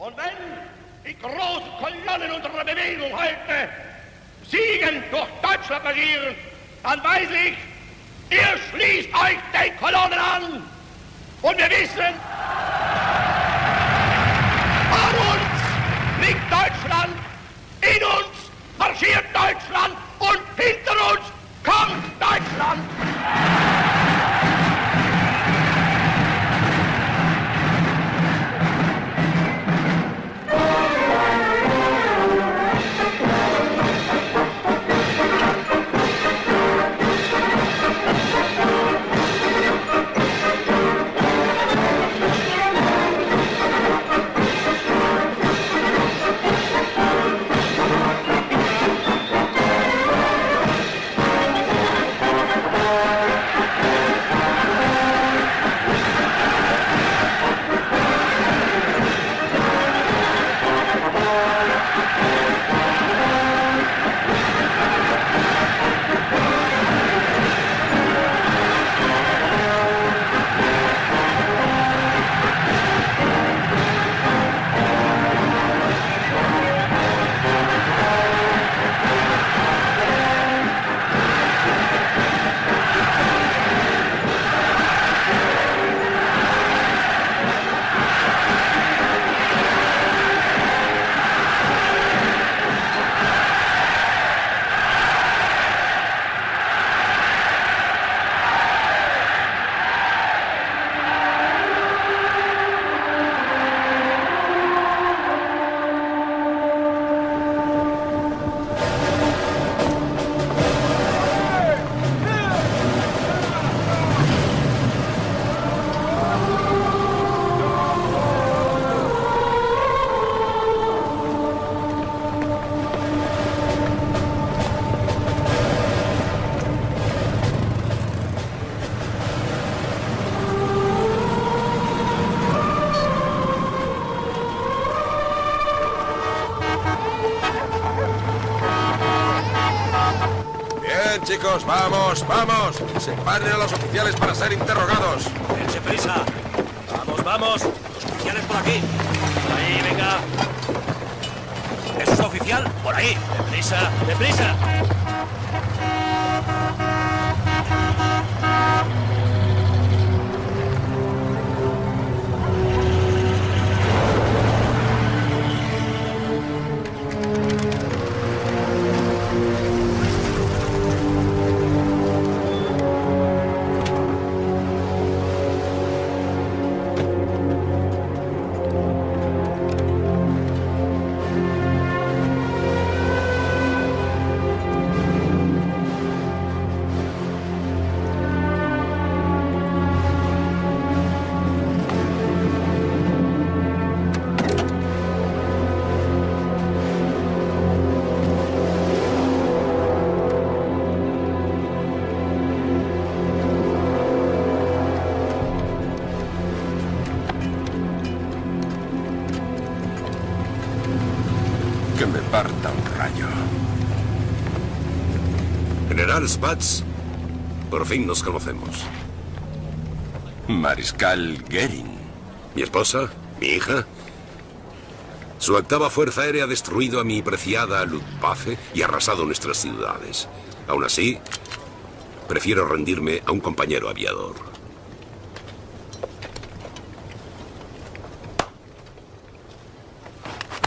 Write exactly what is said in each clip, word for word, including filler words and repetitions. Und wenn die großen Kolonnen unserer Bewegung heute siegen durch Deutschland marschieren, dann weiß ich, ihr schließt euch den Kolonnen an. Und wir wissen, an uns liegt Deutschland, in uns marschiert Deutschland und hinter uns kommt Deutschland. Chicos, vamos, vamos. Separen a los oficiales para ser interrogados. Dense prisa. Vamos, vamos. Los oficiales por aquí. Por ahí, venga. ¿Eso es oficial? Por ahí. Deprisa, deprisa. Spatz, por fin nos conocemos. Mariscal Göring. Mi esposa, mi hija. Su octava fuerza aérea ha destruido a mi preciada Luftwaffe y ha arrasado nuestras ciudades. Aún así, prefiero rendirme a un compañero aviador.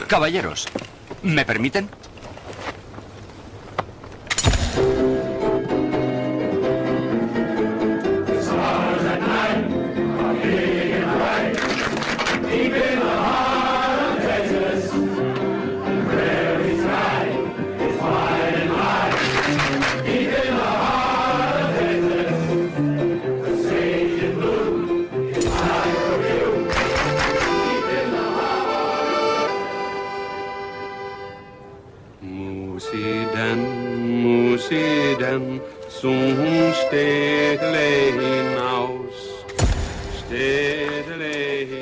Caballeros, ¿me permiten?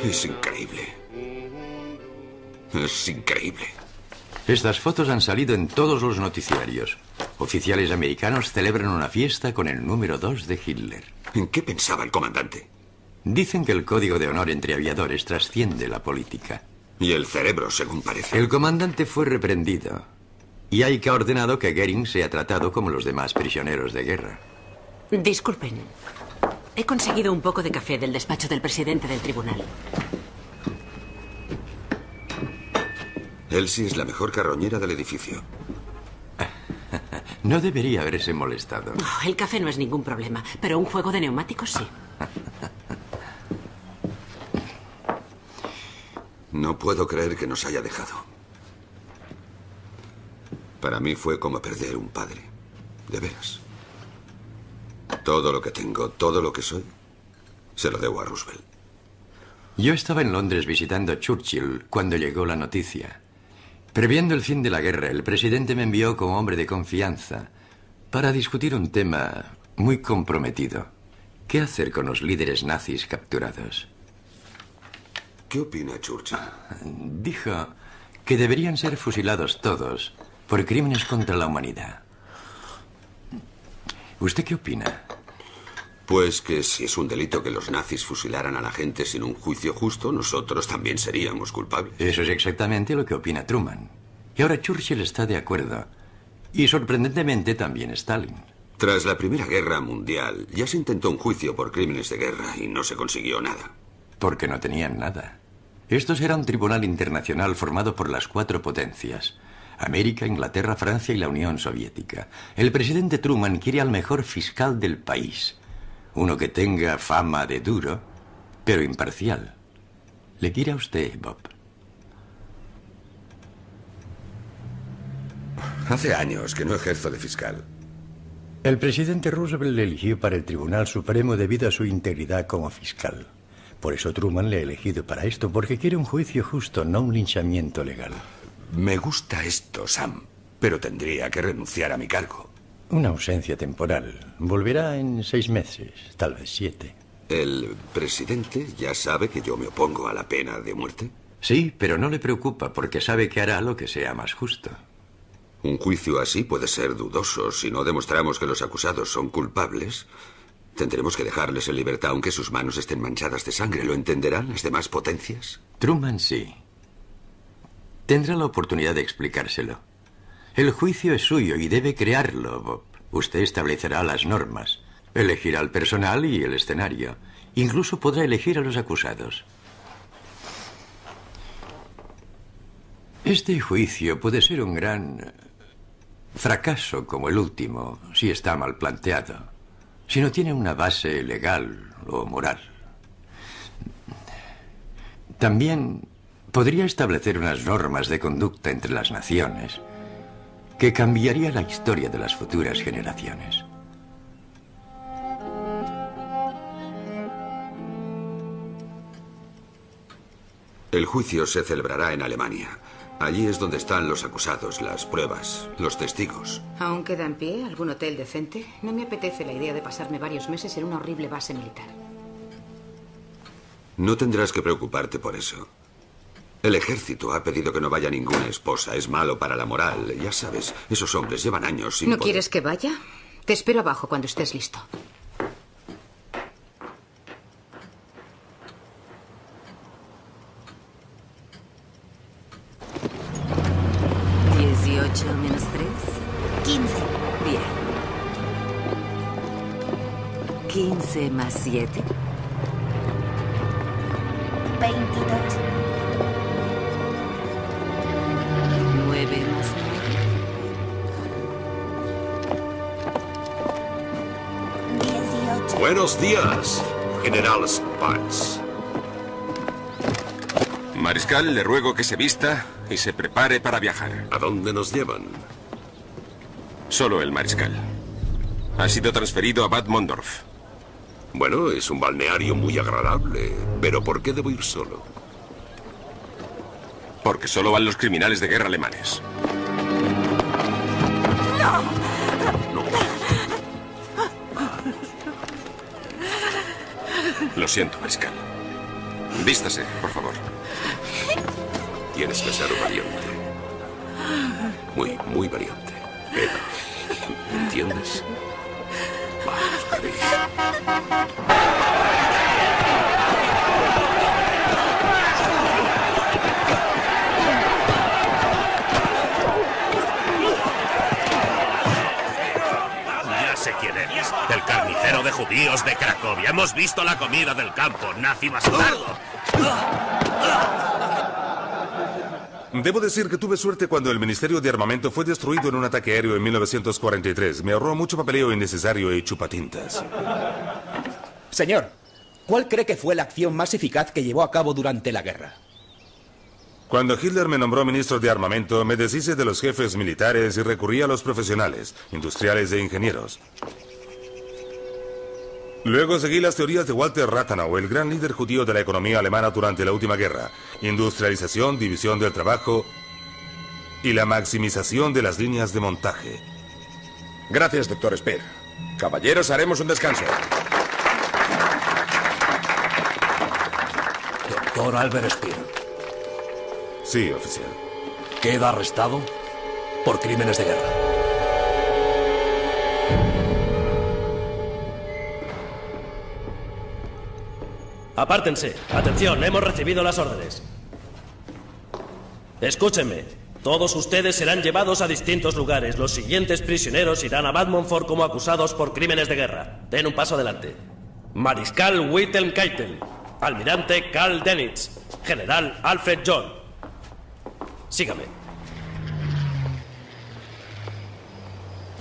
Es increíble. Es increíble. Estas fotos han salido en todos los noticiarios. Oficiales americanos celebran una fiesta con el número dos de Hitler. ¿En qué pensaba el comandante? Dicen que el código de honor entre aviadores trasciende la política. Y el cerebro, según parece. El comandante fue reprendido. Y Ike ha ordenado que Göring sea tratado como los demás prisioneros de guerra. Disculpen. He conseguido un poco de café del despacho del presidente del tribunal. Elsie es la mejor carroñera del edificio. No debería haberse molestado. Oh, el café no es ningún problema, pero un juego de neumáticos sí. No puedo creer que nos haya dejado. Para mí fue como perder un padre. De veras. Todo lo que tengo, todo lo que soy, se lo debo a Roosevelt. Yo estaba en Londres visitando a Churchill cuando llegó la noticia. Previendo el fin de la guerra, el presidente me envió como hombre de confianza para discutir un tema muy comprometido. ¿Qué hacer con los líderes nazis capturados? ¿Qué opina Churchill? Dijo que deberían ser fusilados todos por crímenes contra la humanidad. ¿Usted qué opina? Pues que si es un delito que los nazis fusilaran a la gente sin un juicio justo, nosotros también seríamos culpables. Eso es exactamente lo que opina Truman. Y ahora Churchill está de acuerdo. Y sorprendentemente también Stalin. Tras la Primera Guerra Mundial, ya se intentó un juicio por crímenes de guerra y no se consiguió nada. Porque no tenían nada. Esto era un tribunal internacional formado por las cuatro potencias. América, Inglaterra, Francia y la Unión Soviética. El presidente Truman quiere al mejor fiscal del país. Uno que tenga fama de duro, pero imparcial. ¿Le quiere a usted, Bob? Hace años que no ejerzo de fiscal. El presidente Roosevelt le eligió para el Tribunal Supremo debido a su integridad como fiscal. Por eso Truman le ha elegido para esto, porque quiere un juicio justo, no un linchamiento legal. Me gusta esto, Sam, pero tendría que renunciar a mi cargo. Una ausencia temporal. Volverá en seis meses, tal vez siete. ¿El presidente ya sabe que yo me opongo a la pena de muerte? Sí, pero no le preocupa porque sabe que hará lo que sea más justo. Un juicio así puede ser dudoso. Si no demostramos que los acusados son culpables, tendremos que dejarles en libertad aunque sus manos estén manchadas de sangre. ¿Lo entenderán las demás potencias? Truman sí. Tendrá la oportunidad de explicárselo. El juicio es suyo y debe crearlo, Bob. Usted establecerá las normas, elegirá el personal y el escenario. Incluso podrá elegir a los acusados. Este juicio puede ser un gran fracaso como el último, si está mal planteado, si no tiene una base legal o moral. También podría establecer unas normas de conducta entre las naciones que cambiaría la historia de las futuras generaciones. El juicio se celebrará en Alemania. Allí es donde están los acusados, las pruebas, los testigos. ¿Aún queda en pie algún hotel decente? No me apetece la idea de pasarme varios meses en una horrible base militar. No tendrás que preocuparte por eso. El ejército ha pedido que no vaya ninguna esposa. Es malo para la moral. Ya sabes, esos hombres llevan años sin... ¿No poder. Quieres que vaya? Te espero abajo cuando estés listo. dieciocho menos tres. quince. Bien. quince más siete. veintidós. Buenos días, General Spatz. Mariscal, le ruego que se vista y se prepare para viajar. ¿A dónde nos llevan? Solo el mariscal. Ha sido transferido a Bad Mondorf. Bueno, es un balneario muy agradable, pero ¿por qué debo ir solo? Porque solo van los criminales de guerra alemanes. ¡No! Lo siento, mariscal. Vístase, por favor. Tienes que ser valiente. Muy, muy valiente. Eva, ¿entiendes? Vamos, cariño. judíos de Cracovia. Hemos visto la comida del campo, nazi bastardo. Debo decir que tuve suerte cuando el Ministerio de Armamento fue destruido en un ataque aéreo en mil novecientos cuarenta y tres. Me ahorró mucho papeleo innecesario y chupatintas. Señor, ¿cuál cree que fue la acción más eficaz que llevó a cabo durante la guerra? Cuando Hitler me nombró ministro de armamento, me deshice de los jefes militares y recurrí a los profesionales, industriales e ingenieros. Luego seguí las teorías de Walter Rathenau, el gran líder judío de la economía alemana durante la última guerra. Industrialización, división del trabajo y la maximización de las líneas de montaje. Gracias, doctor Speer. Caballeros, haremos un descanso. Doctor Albert Speer. Sí, oficial. Queda arrestado por crímenes de guerra. Apártense. Atención, hemos recibido las órdenes. Escúchenme. Todos ustedes serán llevados a distintos lugares. Los siguientes prisioneros irán a Bad Mondorf como acusados por crímenes de guerra. Den un paso adelante. Mariscal Wilhelm Keitel. Almirante Karl Dönitz. General Alfred John. Sígame.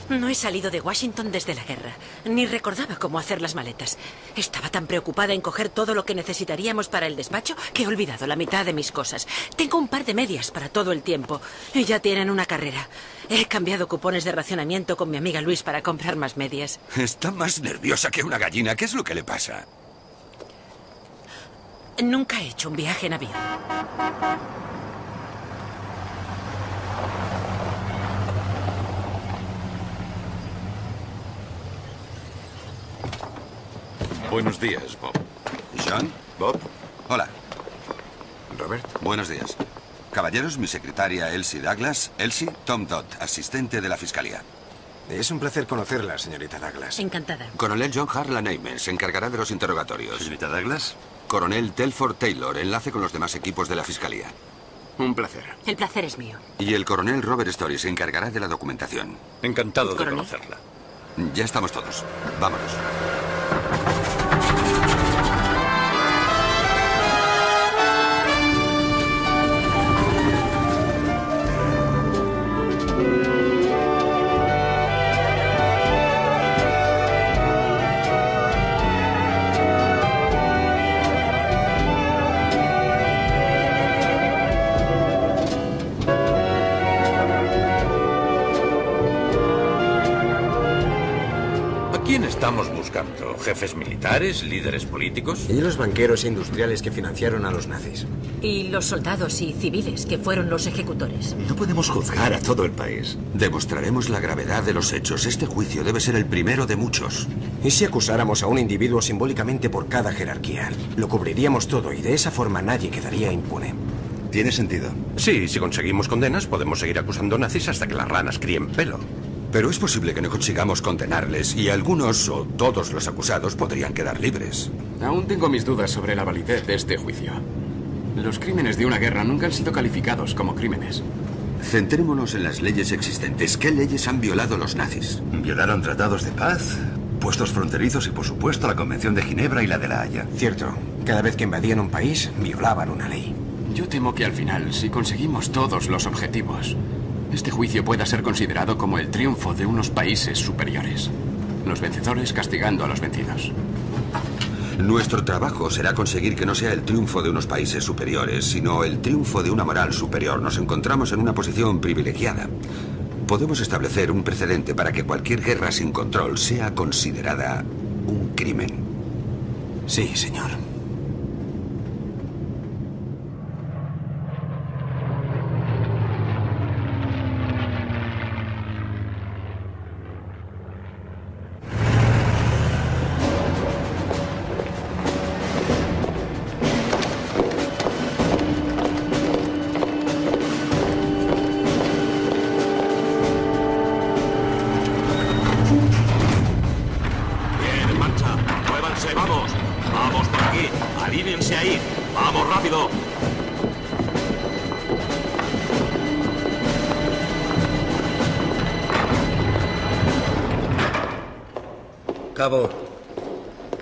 No he salido de Washington desde la guerra. Ni recordaba cómo hacer las maletas. Estaba tan preocupada en coger todo lo que necesitaríamos para el despacho que he olvidado la mitad de mis cosas. Tengo un par de medias para todo el tiempo. Y ya tienen una carrera. He cambiado cupones de racionamiento con mi amiga Luis para comprar más medias. Está más nerviosa que una gallina. ¿Qué es lo que le pasa? Nunca he hecho un viaje en avión. Buenos días, Bob. John, Bob. Hola. Robert. Buenos días. Caballeros, mi secretaria Elsie Douglas. Elsie, Tom Dodd, asistente de la Fiscalía. Es un placer conocerla, señorita Douglas. Encantada. Coronel John Harlan Amen se encargará de los interrogatorios. Señorita Douglas. Coronel Telford Taylor, enlace con los demás equipos de la Fiscalía. Un placer. El placer es mío. Y el coronel Robert Story se encargará de la documentación. Encantado de conocerla. Ya estamos todos. Vámonos. ¿Jefes militares, líderes políticos? Y los banqueros e industriales que financiaron a los nazis. Y los soldados y civiles que fueron los ejecutores. No podemos juzgar a todo el país. Demostraremos la gravedad de los hechos. Este juicio debe ser el primero de muchos. ¿Y si acusáramos a un individuo simbólicamente por cada jerarquía? Lo cubriríamos todo y de esa forma nadie quedaría impune. ¿Tiene sentido? Sí, si conseguimos condenas podemos seguir acusando nazis hasta que las ranas críen pelo. Pero es posible que no consigamos condenarles y algunos o todos los acusados podrían quedar libres. Aún tengo mis dudas sobre la validez de este juicio. Los crímenes de una guerra nunca han sido calificados como crímenes. Centrémonos en las leyes existentes. ¿Qué leyes han violado los nazis? Violaron tratados de paz, puestos fronterizos y, por supuesto, la Convención de Ginebra y la de la Haya. Cierto. Cada vez que invadían un país, violaban una ley. Yo temo que al final, si conseguimos todos los objetivos, este juicio pueda ser considerado como el triunfo de unos países superiores. Los vencedores castigando a los vencidos. Nuestro trabajo será conseguir que no sea el triunfo de unos países superiores, sino el triunfo de una moral superior. Nos encontramos en una posición privilegiada. Podemos establecer un precedente para que cualquier guerra sin control sea considerada un crimen. Sí, señor.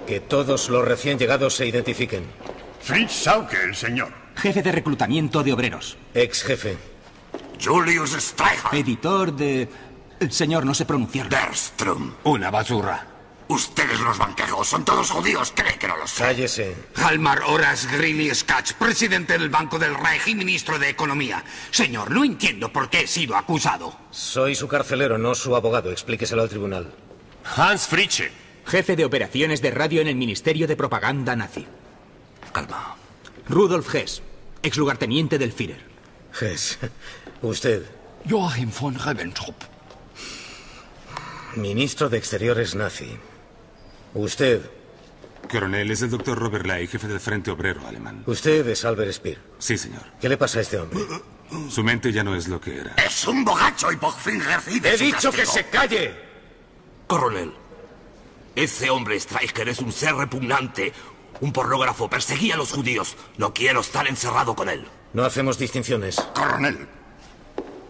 Que todos los recién llegados se identifiquen. Fritz Sauke, el señor. Jefe de reclutamiento de obreros. Ex jefe. Julius Streicher. Editor de... El señor no se pronunció. Derström. Una basura. Ustedes los banqueros son todos judíos, cree que no lo sé. Cállese. Halmar Horas Grilly Schatz, presidente del Banco del Reich y ministro de Economía. Señor, no entiendo por qué he sido acusado. Soy su carcelero, no su abogado. Explíqueselo al tribunal. Hans Fritzsche, jefe de operaciones de radio en el Ministerio de Propaganda Nazi. Calma. Rudolf Hess, ex lugarteniente del Führer. Hess. Usted. Joachim von Ribbentrop. Ministro de Exteriores nazi. Usted. Coronel, es el doctor Robert Ley, jefe del Frente Obrero Alemán. Usted es Albert Speer. Sí, señor. ¿Qué le pasa a este hombre? Su mente ya no es lo que era. Es un bogacho y por fin recibe. ¡He dicho que se calle! Coronel, ese hombre Streicher es un ser repugnante. Un pornógrafo perseguía a los judíos. No quiero estar encerrado con él. No hacemos distinciones. Coronel.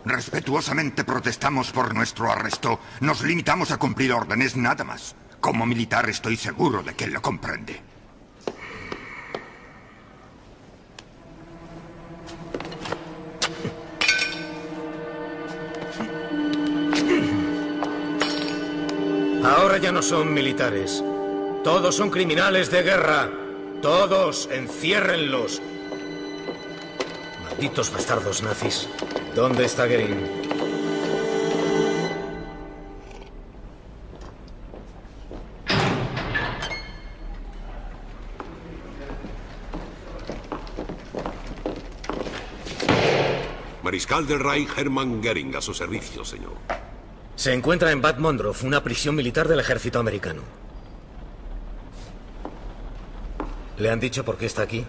Respetuosamente protestamos por nuestro arresto. Nos limitamos a cumplir órdenes, nada más. Como militar estoy seguro de que lo comprende. Ahora ya no son militares. Todos son criminales de guerra. Todos, enciérrenlos. Malditos bastardos nazis. ¿Dónde está Göring? Mariscal del Reich Hermann Göring, a su servicio, señor. Se encuentra en Bad Mondorf, una prisión militar del ejército americano. ¿Le han dicho por qué está aquí?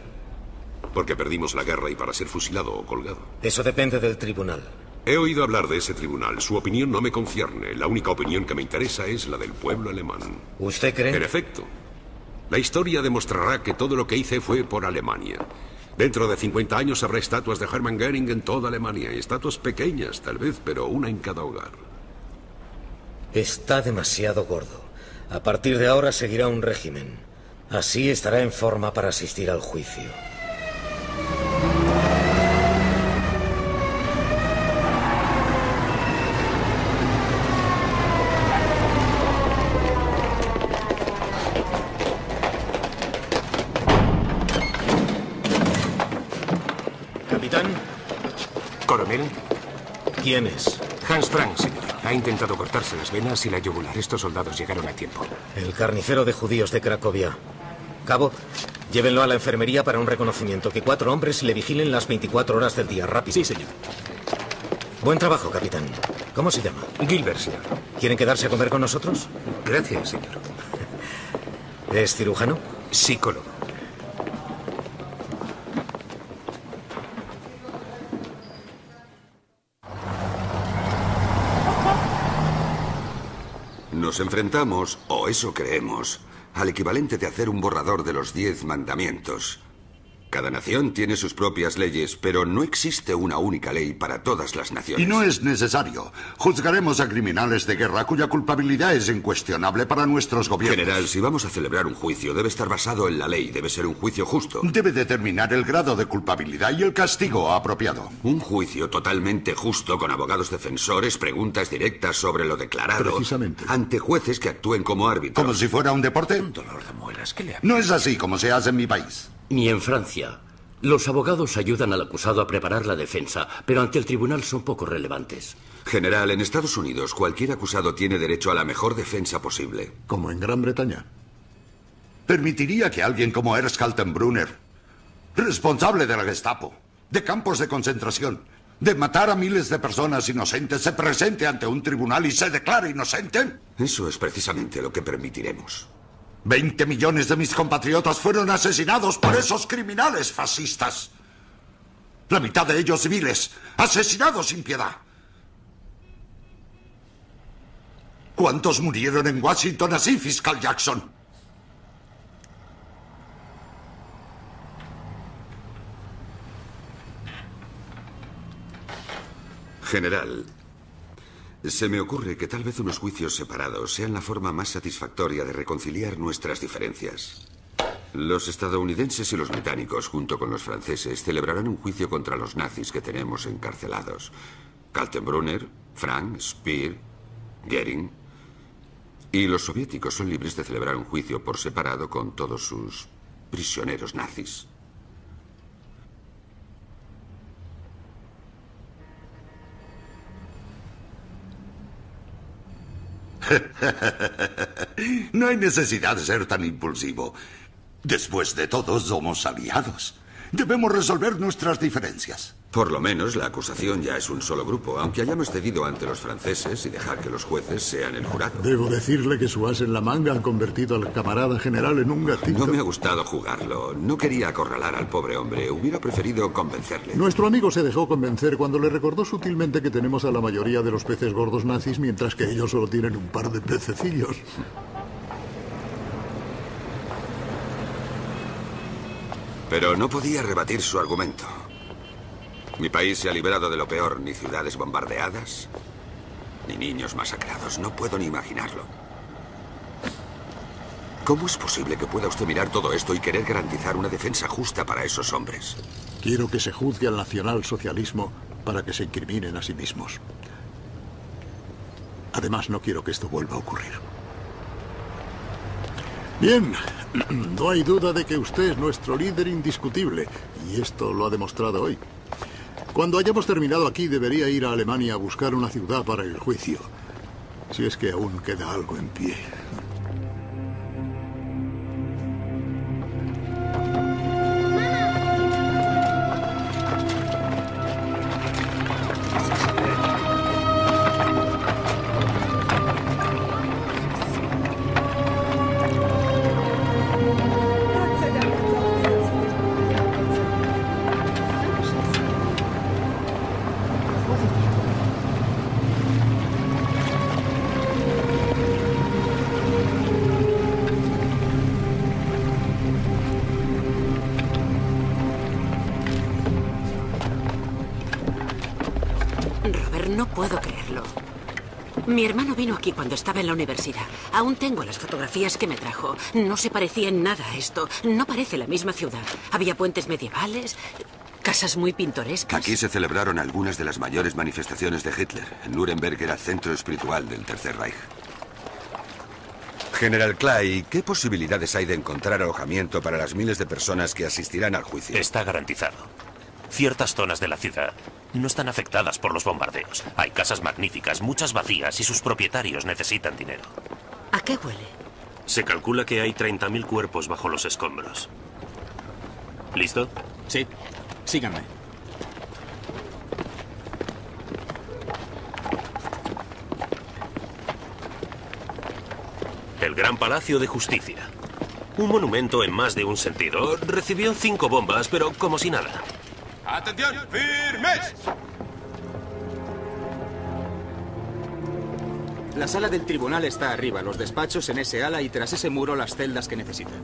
Porque perdimos la guerra y para ser fusilado o colgado. Eso depende del tribunal. He oído hablar de ese tribunal. Su opinión no me concierne. La única opinión que me interesa es la del pueblo alemán. ¿Usted cree? En efecto. La historia demostrará que todo lo que hice fue por Alemania. Dentro de cincuenta años habrá estatuas de Hermann Göring en toda Alemania. Estatuas pequeñas, tal vez, pero una en cada hogar. Está demasiado gordo. A partir de ahora seguirá un régimen. Así estará en forma para asistir al juicio. ¿Quién es? Hans Frank, señor. Ha intentado cortarse las venas y la yugular. Estos soldados llegaron a tiempo. El carnicero de judíos de Cracovia. Cabo, llévenlo a la enfermería para un reconocimiento. Que cuatro hombres le vigilen las veinticuatro horas del día. Rápido. Sí, señor. Buen trabajo, capitán. ¿Cómo se llama? Gilbert, señor. ¿Quieren quedarse a comer con nosotros? Gracias, señor. ¿Es cirujano? Psicólogo. Nos enfrentamos, o eso creemos, al equivalente de hacer un borrador de los diez mandamientos. Cada nación tiene sus propias leyes, pero no existe una única ley para todas las naciones. Y no es necesario. Juzgaremos a criminales de guerra cuya culpabilidad es incuestionable para nuestros gobiernos. General, si vamos a celebrar un juicio, debe estar basado en la ley, debe ser un juicio justo. Debe determinar el grado de culpabilidad y el castigo apropiado. Un juicio totalmente justo, con abogados defensores, preguntas directas sobre lo declarado. Precisamente. Ante jueces que actúen como árbitros. ¿Como si fuera un deporte? Un dolor de muelas, ¿qué le hago? No es así como se hace en mi país. Ni en Francia. Los abogados ayudan al acusado a preparar la defensa, pero ante el tribunal son poco relevantes. General, en Estados Unidos cualquier acusado tiene derecho a la mejor defensa posible. Como en Gran Bretaña. Permitiría que alguien como Ernst Kaltenbrunner, responsable de la Gestapo, de campos de concentración, de matar a miles de personas inocentes, se presente ante un tribunal y se declare inocente. Eso es precisamente lo que permitiremos. Veinte millones de mis compatriotas fueron asesinados por esos criminales fascistas. La mitad de ellos civiles, asesinados sin piedad. ¿Cuántos murieron en Washington así, fiscal Jackson? General, Se me ocurre que tal vez unos juicios separados sean la forma más satisfactoria de reconciliar nuestras diferencias. Los estadounidenses y los británicos, junto con los franceses, celebrarán un juicio contra los nazis que tenemos encarcelados. Kaltenbrunner, Frank, Speer, Göring. Y los soviéticos son libres de celebrar un juicio por separado con todos sus prisioneros nazis. No hay necesidad de ser tan impulsivo. Después de todo, somos aliados. Debemos resolver nuestras diferencias. Por lo menos la acusación ya es un solo grupo, aunque hayamos cedido ante los franceses y dejar que los jueces sean el jurado. Debo decirle que su as en la manga ha convertido al camarada general en un gatito. No me ha gustado jugarlo. No quería acorralar al pobre hombre. Hubiera preferido convencerle. Nuestro amigo se dejó convencer cuando le recordó sutilmente que tenemos a la mayoría de los peces gordos nazis, mientras que ellos solo tienen un par de pececillos. Pero no podía rebatir su argumento. Mi país se ha librado de lo peor, ni ciudades bombardeadas, ni niños masacrados. No puedo ni imaginarlo. ¿Cómo es posible que pueda usted mirar todo esto y querer garantizar una defensa justa para esos hombres? Quiero que se juzgue al nacionalsocialismo para que se incriminen a sí mismos. Además, no quiero que esto vuelva a ocurrir. Bien, no hay duda de que usted es nuestro líder indiscutible, y esto lo ha demostrado hoy. Cuando hayamos terminado aquí, debería ir a Alemania a buscar una ciudad para el juicio, si es que aún queda algo en pie. Mi hermano vino aquí cuando estaba en la universidad. Aún tengo las fotografías que me trajo. No se parecía en nada a esto. No parece la misma ciudad. Había puentes medievales, casas muy pintorescas. Aquí se celebraron algunas de las mayores manifestaciones de Hitler. Nuremberg era el centro espiritual del Tercer Reich. General Clay, ¿qué posibilidades hay de encontrar alojamiento para las miles de personas que asistirán al juicio? Está garantizado. Ciertas zonas de la ciudad no están afectadas por los bombardeos. Hay casas magníficas, muchas vacías, y sus propietarios necesitan dinero. ¿A qué huele? Se calcula que hay treinta mil cuerpos bajo los escombros. ¿Listo? Sí. Síganme. El Gran Palacio de Justicia. Un monumento en más de un sentido. Recibió cinco bombas, pero como si nada. ¡Atención! ¡Firmes! La sala del tribunal está arriba, los despachos en ese ala y tras ese muro las celdas que necesitan.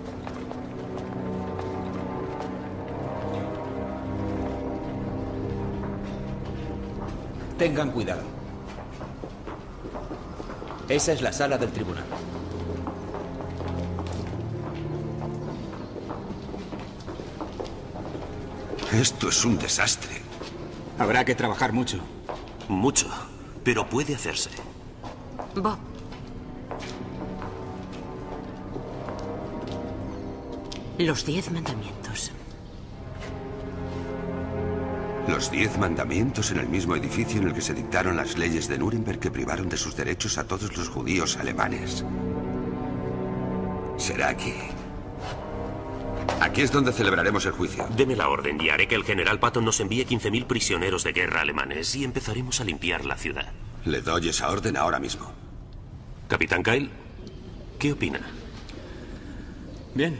Tengan cuidado. Esa es la sala del tribunal. Esto es un desastre. Habrá que trabajar mucho. Mucho, pero puede hacerse. Bob. Los diez mandamientos. Los diez mandamientos en el mismo edificio en el que se dictaron las leyes de Nuremberg que privaron de sus derechos a todos los judíos alemanes. Será aquí. Aquí es donde celebraremos el juicio. Deme la orden y haré que el general Patton nos envíe quince mil prisioneros de guerra alemanes y empezaremos a limpiar la ciudad. Le doy esa orden ahora mismo. Capitán Kyle, ¿qué opina? Bien.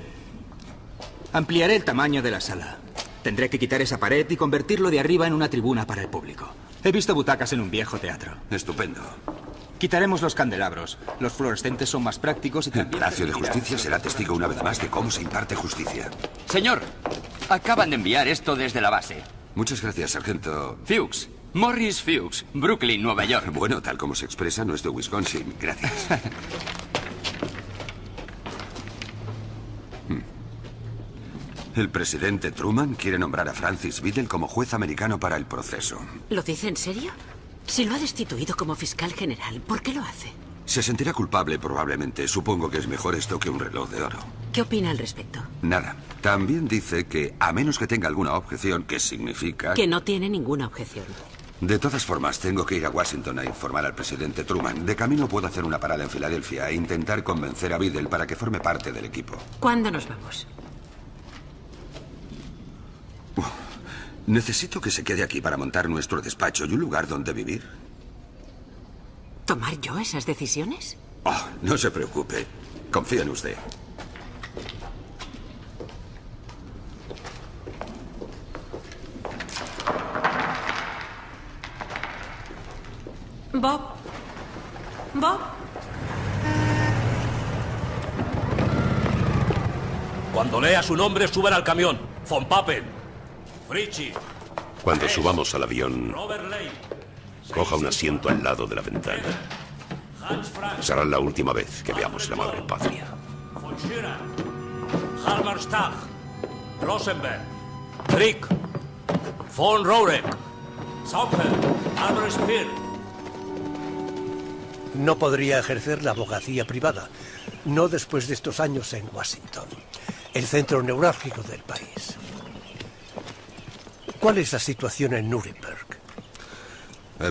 Ampliaré el tamaño de la sala. Tendré que quitar esa pared y convertirlo de arriba en una tribuna para el público. He visto butacas en un viejo teatro. Estupendo. Quitaremos los candelabros. Los fluorescentes son más prácticos y también... El Palacio de Justicia será testigo una vez más de cómo se imparte justicia. Señor, acaban de enviar esto desde la base. Muchas gracias, sargento. Fuchs, Morris Fuchs, Brooklyn, Nueva York. Bueno, tal como se expresa, no es de Wisconsin. Gracias. El presidente Truman quiere nombrar a Francis Biddle como juez americano para el proceso. ¿Lo dice en serio? Si lo ha destituido como fiscal general, ¿por qué lo hace? Se sentirá culpable probablemente. Supongo que es mejor esto que un reloj de oro. ¿Qué opina al respecto? Nada. También dice que, a menos que tenga alguna objeción, ¿qué significa? Que no tiene ninguna objeción. De todas formas, tengo que ir a Washington a informar al presidente Truman. De camino puedo hacer una parada en Filadelfia e intentar convencer a Biddle para que forme parte del equipo. ¿Cuándo nos vamos? Uf. Necesito que se quede aquí para montar nuestro despacho y un lugar donde vivir. ¿Tomar yo esas decisiones? Oh, no se preocupe. Confío en usted. Bob. Bob. Cuando lea su nombre, suban al camión. Von Papen. Fritzsche. Cuando subamos al avión... Robert Lane. Coja un asiento al lado de la ventana. Será la última vez que veamos la madre patria. Halberstadt, Rosenberg, Frick, von Rourek, Sauer, Albert Speer. No podría ejercer la abogacía privada, no después de estos años en Washington, el centro neurálgico del país. ¿Cuál es la situación en Nuremberg?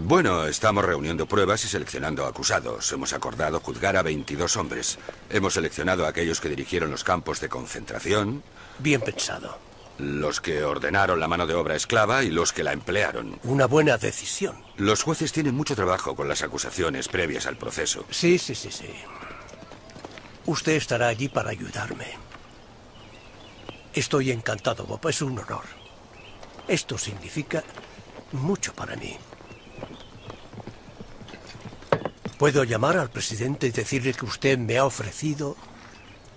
Bueno, estamos reuniendo pruebas y seleccionando acusados. Hemos acordado juzgar a veintidós hombres. Hemos seleccionado a aquellos que dirigieron los campos de concentración. Bien pensado. Los que ordenaron la mano de obra esclava y los que la emplearon. Una buena decisión. Los jueces tienen mucho trabajo con las acusaciones previas al proceso. Sí, sí, sí, sí. Usted estará allí para ayudarme. Estoy encantado, Bob. Es un honor. Esto significa mucho para mí. ¿Puedo llamar al presidente y decirle que usted me ha ofrecido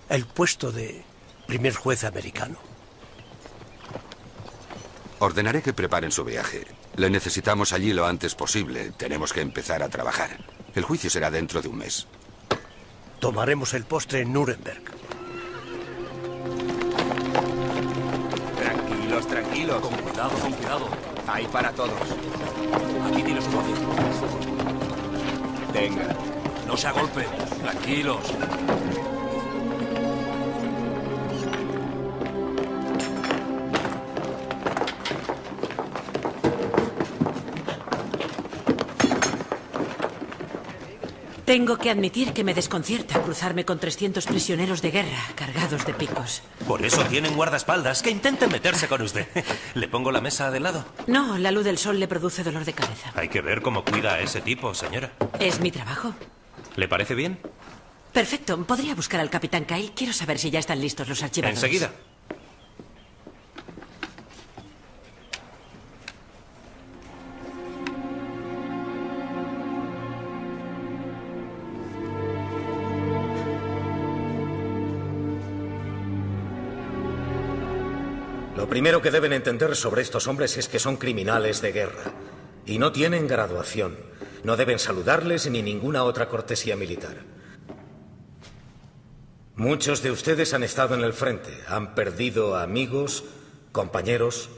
el puesto de primer juez americano? Ordenaré que preparen su viaje. Le necesitamos allí lo antes posible. Tenemos que empezar a trabajar. El juicio será dentro de un mes. Tomaremos el postre en Nuremberg. Tranquilos, tranquilos. Con cuidado, con cuidado. Hay para todos. Aquí tiene su voz. Venga, no se agolpe. Tranquilos. Tengo que admitir que me desconcierta cruzarme con trescientos prisioneros de guerra cargados de picos. Por eso tienen guardaespaldas que intenten meterse con usted. ¿Le pongo la mesa de lado? No, la luz del sol le produce dolor de cabeza. Hay que ver cómo cuida a ese tipo, señora. Es mi trabajo. ¿Le parece bien? Perfecto. Podría buscar al capitán Kyle. Quiero saber si ya están listos los archivadores. Enseguida. Lo primero que deben entender sobre estos hombres es que son criminales de guerra y no tienen graduación. No deben saludarles ni ninguna otra cortesía militar. Muchos de ustedes han estado en el frente, han perdido amigos, compañeros.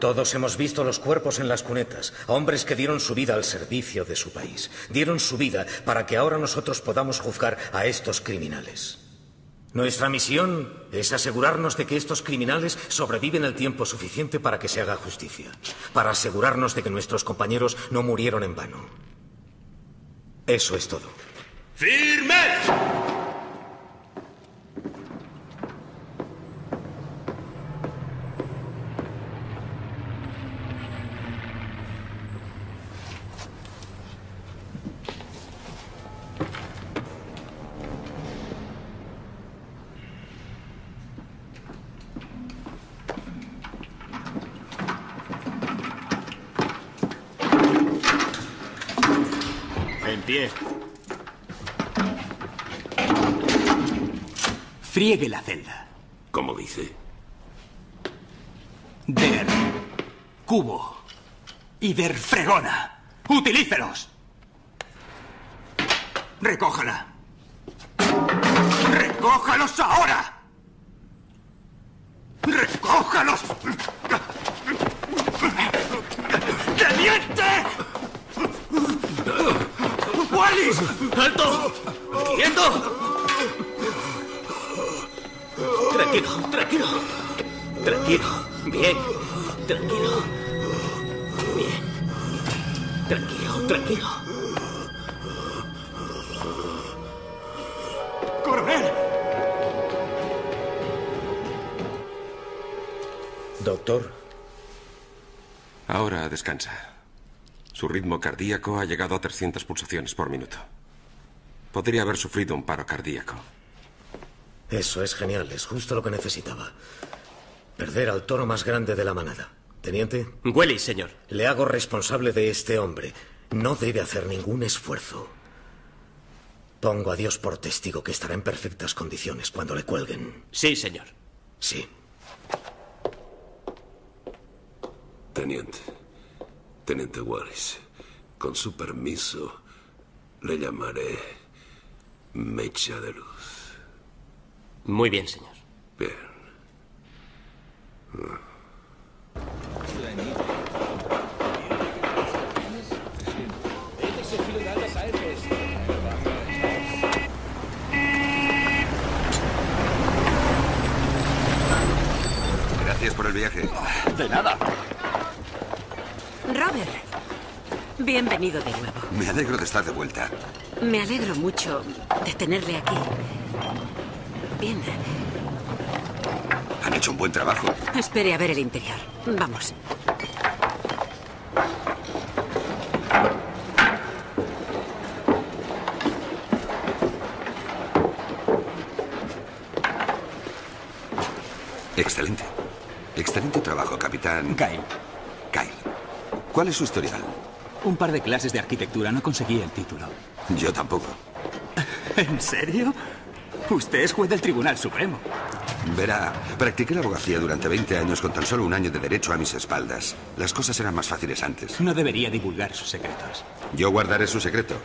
Todos hemos visto los cuerpos en las cunetas, a hombres que dieron su vida al servicio de su país. Dieron su vida para que ahora nosotros podamos juzgar a estos criminales. Nuestra misión es asegurarnos de que estos criminales sobreviven el tiempo suficiente para que se haga justicia, para asegurarnos de que nuestros compañeros no murieron en vano. Eso es todo. ¡Firmes! Friegue la celda. ¿Cómo dice? Der. Cubo. Iberfregona. ¡Utilícelos! ¡Recójala! ¡Recójalos ahora! ¡Recójalos! ¡Teniente! ¡Wallis! ¡Alto! ¡Quieto! Tranquilo, tranquilo. Tranquilo. Bien. Tranquilo. Bien. Tranquilo, tranquilo. ¡Coronel! Doctor. Ahora descansa. Su ritmo cardíaco ha llegado a trescientas pulsaciones por minuto. Podría haber sufrido un paro cardíaco. Eso es genial, es justo lo que necesitaba. Perder al toro más grande de la manada. ¿Teniente? Welly, señor. Le hago responsable de este hombre. No debe hacer ningún esfuerzo. Pongo a Dios por testigo que estará en perfectas condiciones cuando le cuelguen. Sí, señor. Sí. Teniente. Teniente Wallace. Con su permiso, le llamaré Mecha de Luz. Muy bien, señor. Bien. Gracias por el viaje. De nada. Robert, bienvenido de nuevo. Me alegro de estar de vuelta. Me alegro mucho de tenerle aquí. Bien. Han hecho un buen trabajo. Espere a ver el interior. Vamos. Excelente. Excelente trabajo, capitán... Kyle. Kyle. ¿Cuál es su historial? Un par de clases de arquitectura. No conseguí el título. Yo tampoco. ¿En serio? Usted es juez del Tribunal Supremo. Verá, practiqué la abogacía durante veinte años con tan solo un año de derecho a mis espaldas. Las cosas eran más fáciles antes. No debería divulgar sus secretos. Yo guardaré su secreto.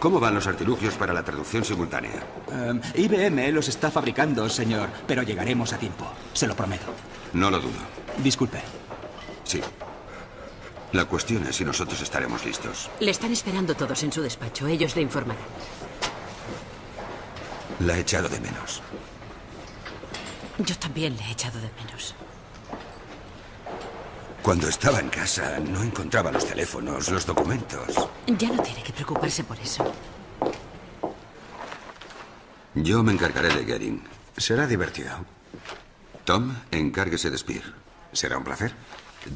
¿Cómo van los artilugios para la traducción simultánea? Um, I B M los está fabricando, señor, pero llegaremos a tiempo. Se lo prometo. No lo dudo. Disculpe. Sí. La cuestión es si nosotros estaremos listos. Le están esperando todos en su despacho. Ellos le informarán. La he echado de menos. Yo también le he echado de menos. Cuando estaba en casa, no encontraba los teléfonos, los documentos. Ya no tiene que preocuparse por eso. Yo me encargaré de Göring. Será divertido. Tom, encárguese de Speer. Será un placer.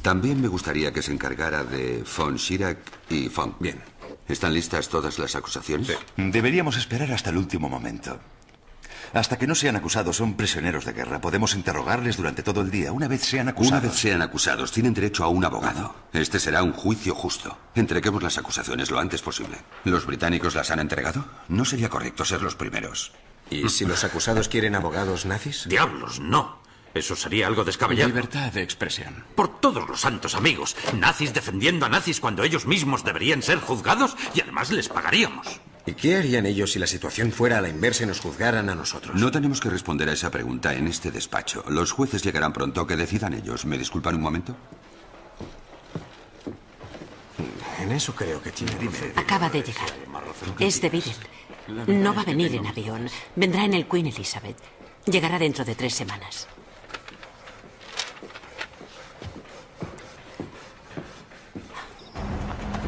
También me gustaría que se encargara de von Schirach y von... Bien. ¿Están listas todas las acusaciones? Sí. Deberíamos esperar hasta el último momento. Hasta que no sean acusados, son prisioneros de guerra. Podemos interrogarles durante todo el día. Una vez sean acusados... Una vez sean acusados, tienen derecho a un abogado. Este será un juicio justo. Entreguemos las acusaciones lo antes posible. ¿Los británicos las han entregado? No sería correcto ser los primeros. ¿Y si los acusados quieren abogados nazis? ¡Diablos, no! Eso sería algo descabellado. Libertad de expresión. Por todos los santos amigos. Nazis defendiendo a nazis cuando ellos mismos deberían ser juzgados y además les pagaríamos. ¿Y qué harían ellos si la situación fuera a la inversa y nos juzgaran a nosotros? No tenemos que responder a esa pregunta en este despacho. Los jueces llegarán pronto, que decidan ellos. ¿Me disculpan un momento? En eso creo que tiene... Acaba de llegar. Es de Biddle. No va a venir en avión. Vendrá en el Queen Elizabeth. Llegará dentro de tres semanas.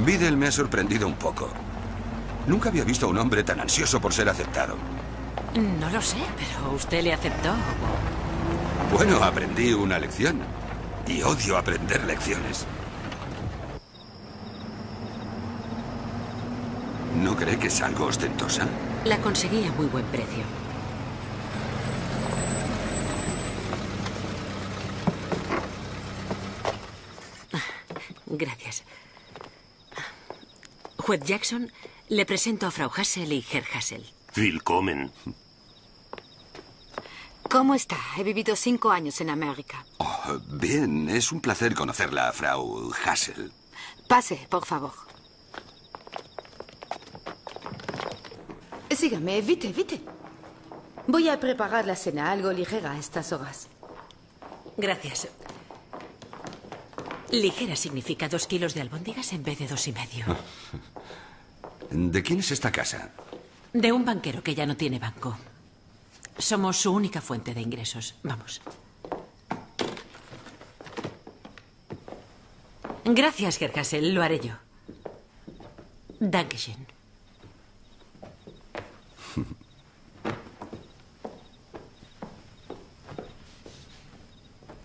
Biddle me ha sorprendido un poco. Nunca había visto a un hombre tan ansioso por ser aceptado. No lo sé, pero usted le aceptó. Bueno, aprendí una lección. Y odio aprender lecciones. ¿No cree que es algo ostentosa? La conseguí a muy buen precio. Gracias. Juez Jackson, le presento a Frau Hassel y Herr Hassel. Willkommen. ¿Cómo está? He vivido cinco años en América. Oh, bien, es un placer conocerla, Frau Hassel. Pase, por favor. Sígame, vite, vite. Voy a preparar la cena, algo ligera a estas horas. Gracias. Ligera significa dos kilos de albóndigas en vez de dos y medio. ¿De quién es esta casa? De un banquero que ya no tiene banco. Somos su única fuente de ingresos. Vamos. Gracias, Herr Hassel. Lo haré yo. Dankeschön.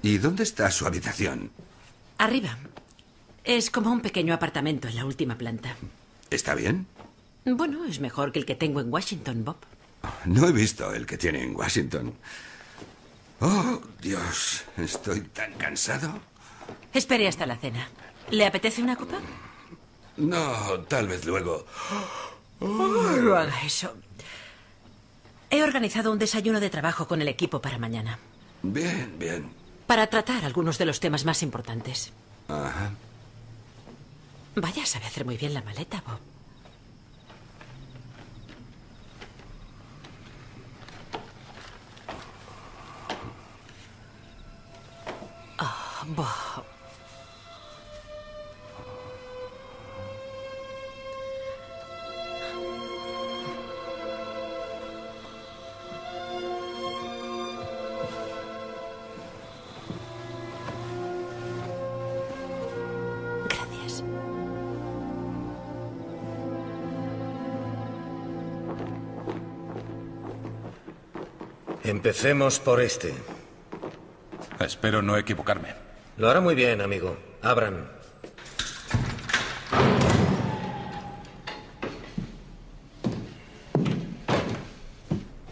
¿Y dónde está su habitación? Arriba. Es como un pequeño apartamento en la última planta. ¿Está bien? Bueno, es mejor que el que tengo en Washington, Bob. No he visto el que tiene en Washington. Oh, Dios, estoy tan cansado. Espere hasta la cena. ¿Le apetece una copa? No, tal vez luego. Oh, no haga eso. He organizado un desayuno de trabajo con el equipo para mañana. Bien, bien. Para tratar algunos de los temas más importantes. Ajá. Vaya, sabe hacer muy bien la maleta, Bob. Oh, Bob. Empecemos por este. Espero no equivocarme. Lo hará muy bien, amigo. Abran.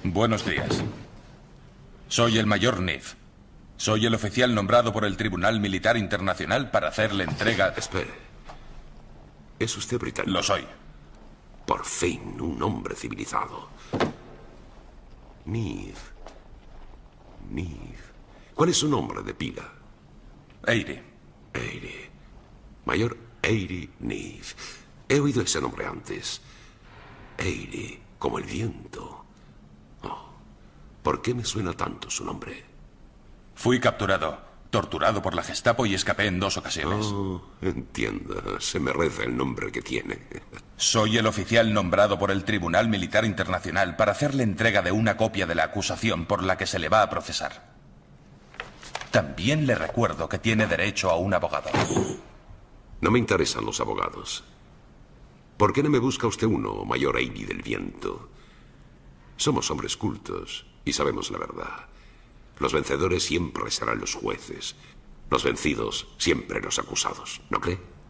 Buenos días. Soy el mayor Neave. Soy el oficial nombrado por el Tribunal Militar Internacional para hacerle entrega... Espere. ¿Es usted británico? Lo soy. Por fin, un hombre civilizado. Neave. Neave. ¿Cuál es su nombre de pila? Airey. Airey. Mayor Airey Neave. He oído ese nombre antes. Airey, como el viento. Oh, ¿por qué me suena tanto su nombre? Fui capturado, torturado por la Gestapo y escapé en dos ocasiones. Oh, entienda, se me reza el nombre que tiene. Soy el oficial nombrado por el Tribunal Militar Internacional para hacerle entrega de una copia de la acusación por la que se le va a procesar. También le recuerdo que tiene derecho a un abogado. No me interesan los abogados. ¿Por qué no me busca usted uno, mayor Airey del Viento? Somos hombres cultos y sabemos la verdad. Los vencedores siempre serán los jueces. Los vencidos siempre los acusados, ¿no cree?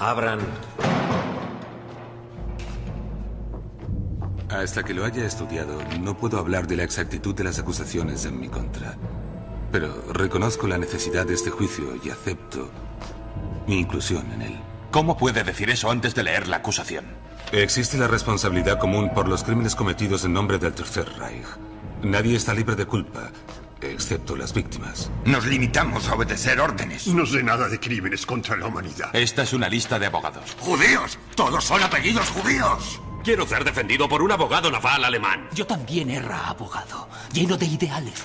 Abran. Hasta que lo haya estudiado, no puedo hablar de la exactitud de las acusaciones en mi contra. Pero reconozco la necesidad de este juicio y acepto mi inclusión en él. ¿Cómo puede decir eso antes de leer la acusación? Existe la responsabilidad común por los crímenes cometidos en nombre del Tercer Reich. Nadie está libre de culpa, excepto las víctimas. Nos limitamos a obedecer órdenes. No sé nada de crímenes contra la humanidad. Esta es una lista de abogados. ¡Judíos! ¡Todos son apellidos judíos! Quiero ser defendido por un abogado naval alemán. Yo también era abogado, lleno de ideales.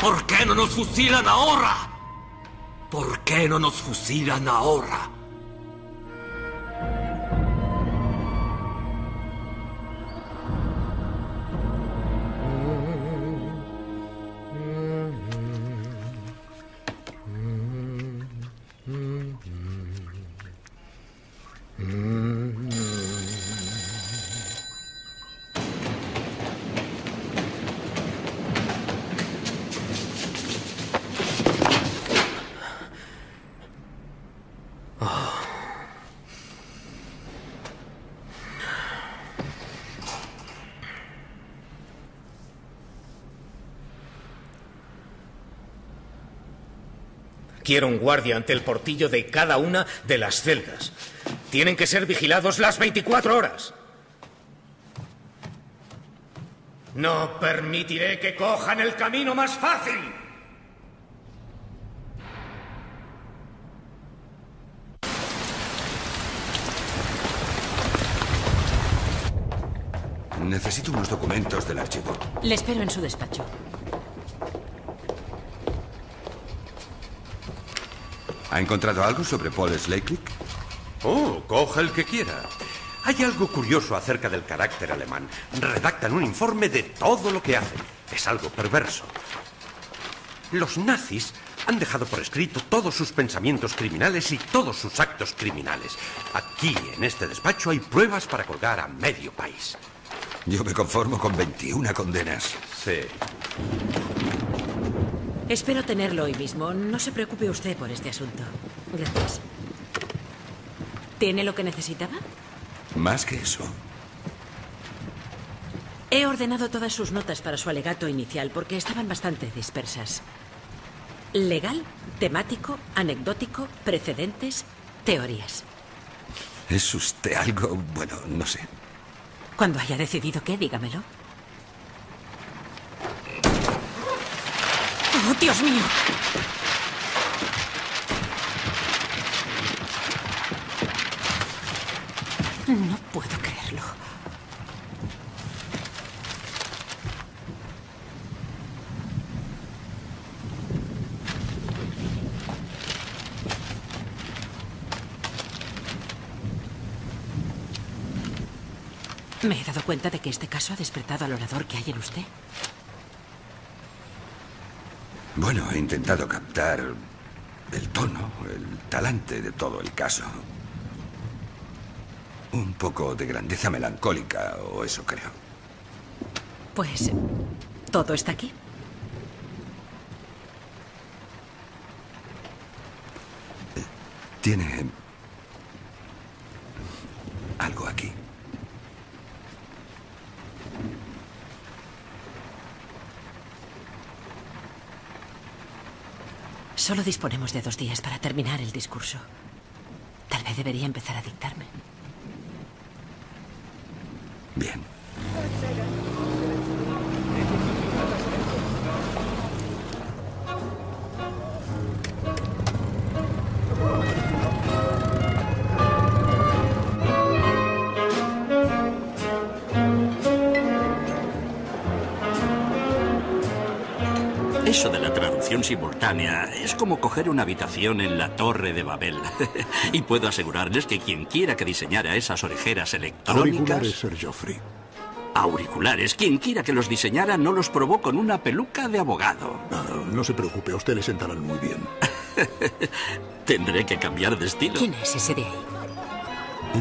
¿Por qué no nos fusilan ahora? ¿Por qué no nos fusilan ahora? Quiero un guardia ante el portillo de cada una de las celdas. Tienen que ser vigilados las veinticuatro horas. No permitiré que cojan el camino más fácil. Necesito unos documentos del archivo. Le espero en su despacho. ¿Ha encontrado algo sobre Paul Slayclick? Oh, coja el que quiera. Hay algo curioso acerca del carácter alemán. Redactan un informe de todo lo que hacen. Es algo perverso. Los nazis han dejado por escrito todos sus pensamientos criminales y todos sus actos criminales. Aquí, en este despacho, hay pruebas para colgar a medio país. Yo me conformo con veintiuna condenas. Sí. Espero tenerlo hoy mismo. No se preocupe usted por este asunto. Gracias. ¿Tiene lo que necesitaba? Más que eso. He ordenado todas sus notas para su alegato inicial porque estaban bastante dispersas. Legal, temático, anecdótico, precedentes, teorías. ¿Es usted algo? Bueno, no sé. Cuando haya decidido qué, dígamelo. ¡Oh, Dios mío! No puedo creerlo. Me he dado cuenta de que este caso ha despertado al orador que hay en usted. Bueno, he intentado captar el tono, el talante de todo el caso. Un poco de grandeza melancólica, o eso creo. Pues todo está aquí. Tiene algo aquí. Solo disponemos de dos días para terminar el discurso. Tal vez debería empezar a dictarme. Bien. Eso de la traducción simultánea es como coger una habitación en la Torre de Babel. Y puedo asegurarles que quien quiera que diseñara esas orejeras electrónicas... Auriculares, Sir Geoffrey. Auriculares. Quien quiera que los diseñara no los probó con una peluca de abogado. Uh, no se preocupe, a usted le sentarán muy bien. Tendré que cambiar de estilo. ¿Quién es ese de ahí?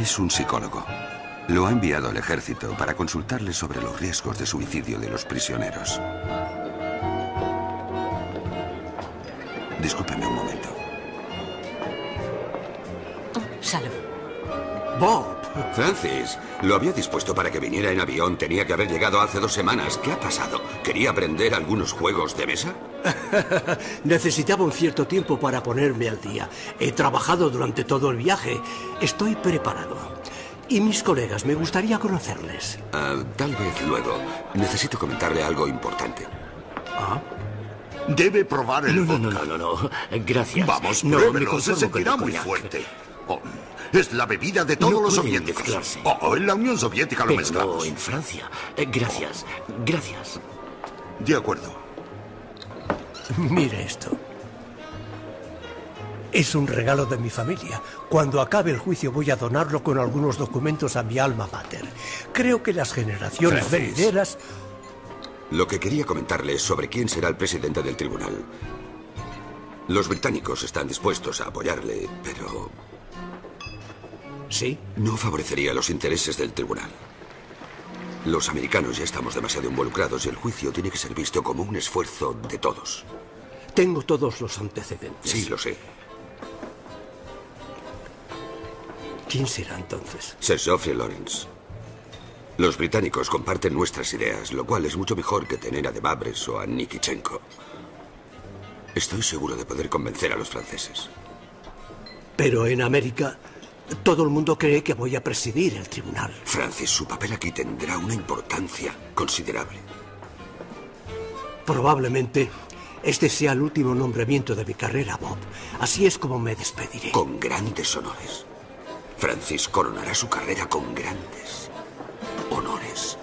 Es un psicólogo. Lo ha enviado al ejército para consultarle sobre los riesgos de suicidio de los prisioneros. Discúlpeme un momento. Oh, Salud. Bob. Francis, lo había dispuesto para que viniera en avión. Tenía que haber llegado hace dos semanas. ¿Qué ha pasado? ¿Quería aprender algunos juegos de mesa? Necesitaba un cierto tiempo para ponerme al día. He trabajado durante todo el viaje. Estoy preparado. Y mis colegas, me gustaría conocerles. Uh, tal vez luego. Necesito comentarle algo importante. ¿Ah? Debe probar el vodka. No, no, no, no, no. Gracias. Vamos, pruébelo. Se sentirá muy fuerte. Oh, es la bebida de todos los soviéticos. Oh, en la Unión Soviética lo mezclamos. Pero en Francia. Gracias, gracias. De acuerdo. Mire esto. Es un regalo de mi familia. Cuando acabe el juicio voy a donarlo con algunos documentos a mi alma mater. Creo que las generaciones venideras... Lo que quería comentarles sobre quién será el presidente del tribunal. Los británicos están dispuestos a apoyarle, pero... ¿Sí? No favorecería los intereses del tribunal. Los americanos ya estamos demasiado involucrados y el juicio tiene que ser visto como un esfuerzo de todos. Tengo todos los antecedentes. Sí, lo sé. ¿Quién será entonces? Sir Geoffrey Lawrence. Los británicos comparten nuestras ideas, lo cual es mucho mejor que tener a Debabres o a Nikitchenko. Estoy seguro de poder convencer a los franceses. Pero en América, todo el mundo cree que voy a presidir el tribunal. Francis, su papel aquí tendrá una importancia considerable. Probablemente este sea el último nombramiento de mi carrera, Bob. Así es como me despediré. Con grandes honores. Francis coronará su carrera con grandes honores.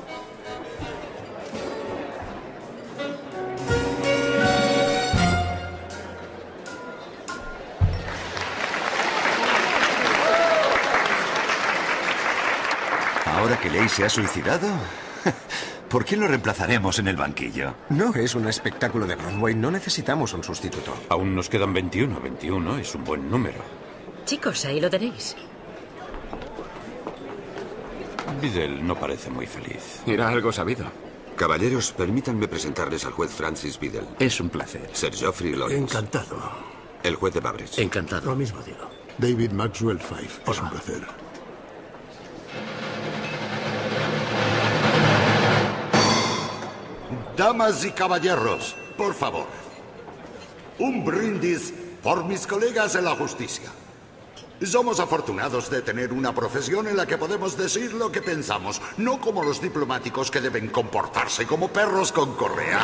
¿Ahora que Ley se ha suicidado? ¿Por quién lo reemplazaremos en el banquillo? No, es un espectáculo de Broadway. No necesitamos un sustituto. Aún nos quedan veintiuno. veintiuno es un buen número. Chicos, ahí lo tenéis. Biddle no parece muy feliz. Era algo sabido. Caballeros, permítanme presentarles al juez Francis Biddle. Es un placer. Sir Geoffrey Lawrence. Encantado. El juez de Babbage. Encantado. Lo mismo digo. David Maxwell Fife. Es un placer. Damas y caballeros, por favor, un brindis por mis colegas en la justicia. Somos afortunados de tener una profesión en la que podemos decir lo que pensamos, no como los diplomáticos que deben comportarse como perros con correa.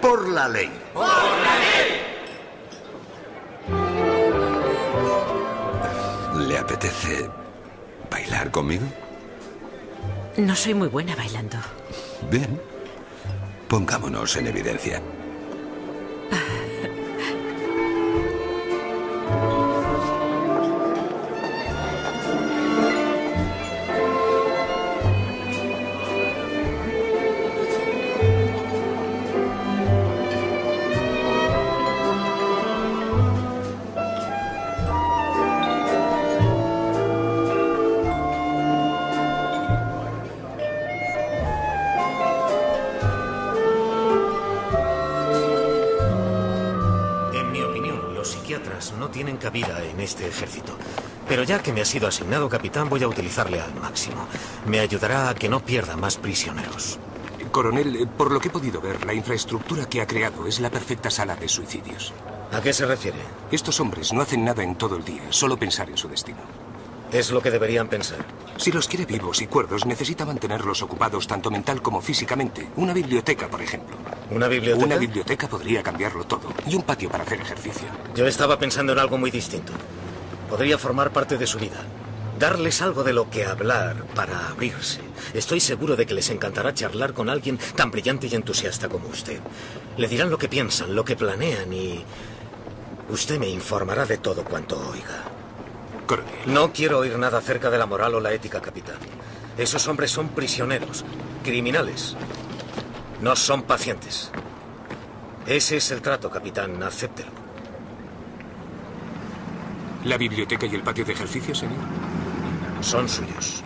Por la ley. ¡Por la ley! ¿Le apetece bailar conmigo? No soy muy buena bailando. Bien. Pongámonos en evidencia. Tienen cabida en este ejército. Pero ya que me ha sido asignado capitán, voy a utilizarle al máximo. Me ayudará a que no pierda más prisioneros. Coronel, por lo que he podido ver, la infraestructura que ha creado es la perfecta sala de suicidios. ¿A qué se refiere? Estos hombres no hacen nada en todo el día, solo pensar en su destino. Es lo que deberían pensar. Si los quiere vivos y cuerdos, necesita mantenerlos ocupados tanto mental como físicamente. Una biblioteca, por ejemplo. ¿Una biblioteca? Una biblioteca podría cambiarlo todo. Y un patio para hacer ejercicio. Yo estaba pensando en algo muy distinto. Podría formar parte de su vida. Darles algo de lo que hablar para abrirse. Estoy seguro de que les encantará charlar con alguien tan brillante y entusiasta como usted. Le dirán lo que piensan, lo que planean y... usted me informará de todo cuanto oiga. No quiero oír nada acerca de la moral o la ética, capitán. Esos hombres son prisioneros, criminales. No son pacientes. Ese es el trato, capitán. Acéptelo. ¿La biblioteca y el patio de ejercicio, señor? Son suyos.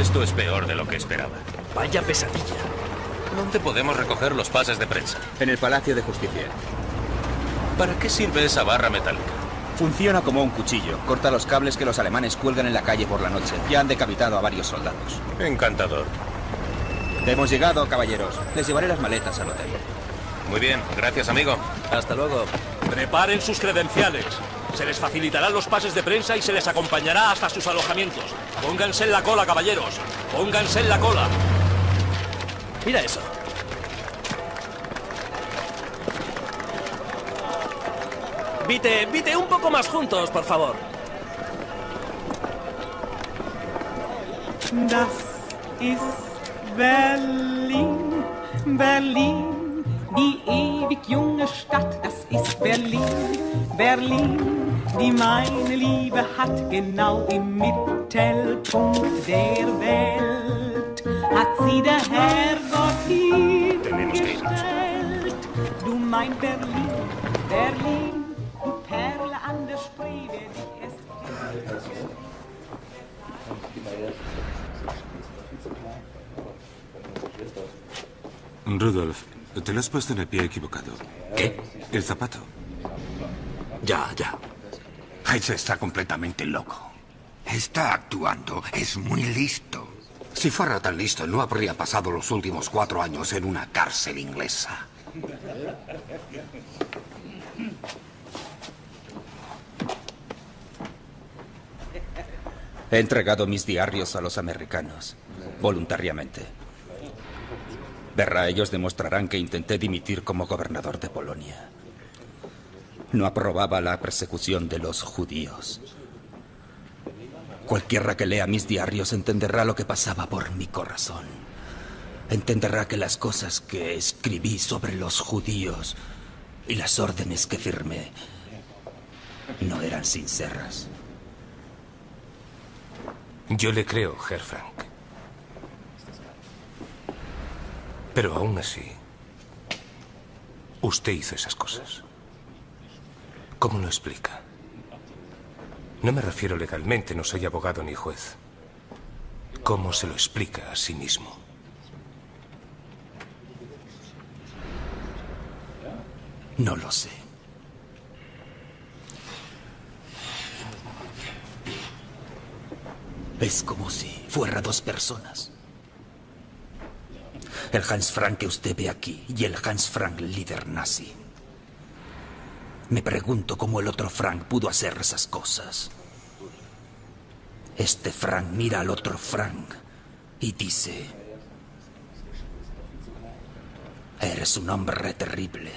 Esto es peor de lo que esperaba. Vaya pesadilla. ¿Dónde podemos recoger los pases de prensa? En el Palacio de Justicia. ¿Para qué sirve esa barra metálica? Funciona como un cuchillo. Corta los cables que los alemanes cuelgan en la calle por la noche. Ya han decapitado a varios soldados. Encantador. Hemos llegado, caballeros. Les llevaré las maletas al hotel. Muy bien. Gracias, amigo. Hasta luego. Preparen sus credenciales. Se les facilitarán los pases de prensa y se les acompañará hasta sus alojamientos. Pónganse en la cola, caballeros. Pónganse en la cola. Mira eso. Vite, vite un poco más juntos, por favor. Das ist Berlin, Berlin, die ewig junge Stadt. Das ist Berlin, Berlin, die meine Liebe hat. Genau im Mittelpunkt der Welt hat sie der Herrgott hier gestellt. Du mein Berlin, Berlin. Rudolf, te lo has puesto en el pie equivocado. ¿Qué? El zapato. Ya, ya. Hess está completamente loco. Está actuando, es muy listo. Si fuera tan listo, no habría pasado los últimos cuatro años en una cárcel inglesa. He entregado mis diarios a los americanos, voluntariamente. Verá, ellos demostrarán que intenté dimitir como gobernador de Polonia. No aprobaba la persecución de los judíos. Cualquiera que lea mis diarios entenderá lo que pasaba por mi corazón. Entenderá que las cosas que escribí sobre los judíos y las órdenes que firmé no eran sinceras. Yo le creo, Herr Frank. Pero aún así, usted hizo esas cosas. ¿Cómo lo explica? No me refiero legalmente, no soy abogado ni juez. ¿Cómo se lo explica a sí mismo? No lo sé. Es como si fuera dos personas. El Hans Frank que usted ve aquí y el Hans Frank líder nazi. Me pregunto cómo el otro Frank pudo hacer esas cosas. Este Frank mira al otro Frank y dice: eres un hombre terrible.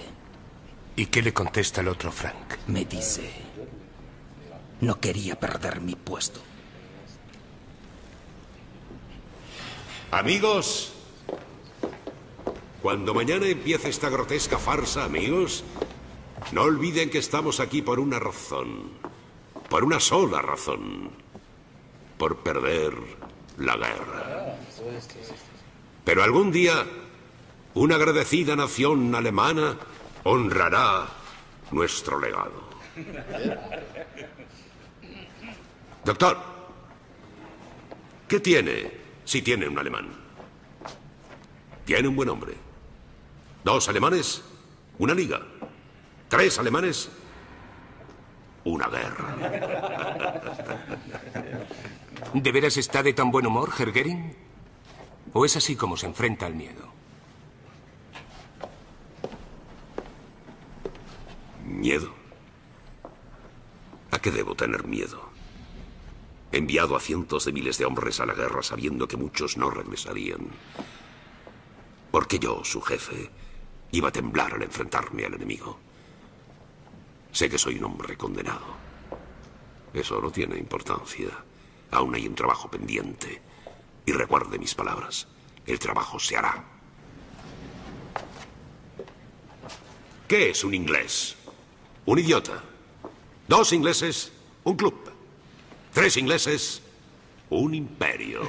¿Y qué le contesta el otro Frank? Me dice: no quería perder mi puesto. Amigos, cuando mañana empiece esta grotesca farsa, amigos, no olviden que estamos aquí por una razón, por una sola razón, por perder la guerra. Pero algún día, una agradecida nación alemana honrará nuestro legado. Doctor, ¿qué tiene si tiene un alemán? Tiene un buen hombre. Dos alemanes, una liga. Tres alemanes, una guerra. ¿De veras está de tan buen humor, Herr Göring? ¿O es así como se enfrenta al miedo? ¿Miedo? ¿A qué debo tener miedo? He enviado a cientos de miles de hombres a la guerra sabiendo que muchos no regresarían. Porque yo, su jefe, iba a temblar al enfrentarme al enemigo. Sé que soy un hombre condenado. Eso no tiene importancia. Aún hay un trabajo pendiente. Y recuerde mis palabras. El trabajo se hará. ¿Qué es un inglés? Un idiota. Dos ingleses, un club. Tres ingleses, un imperio.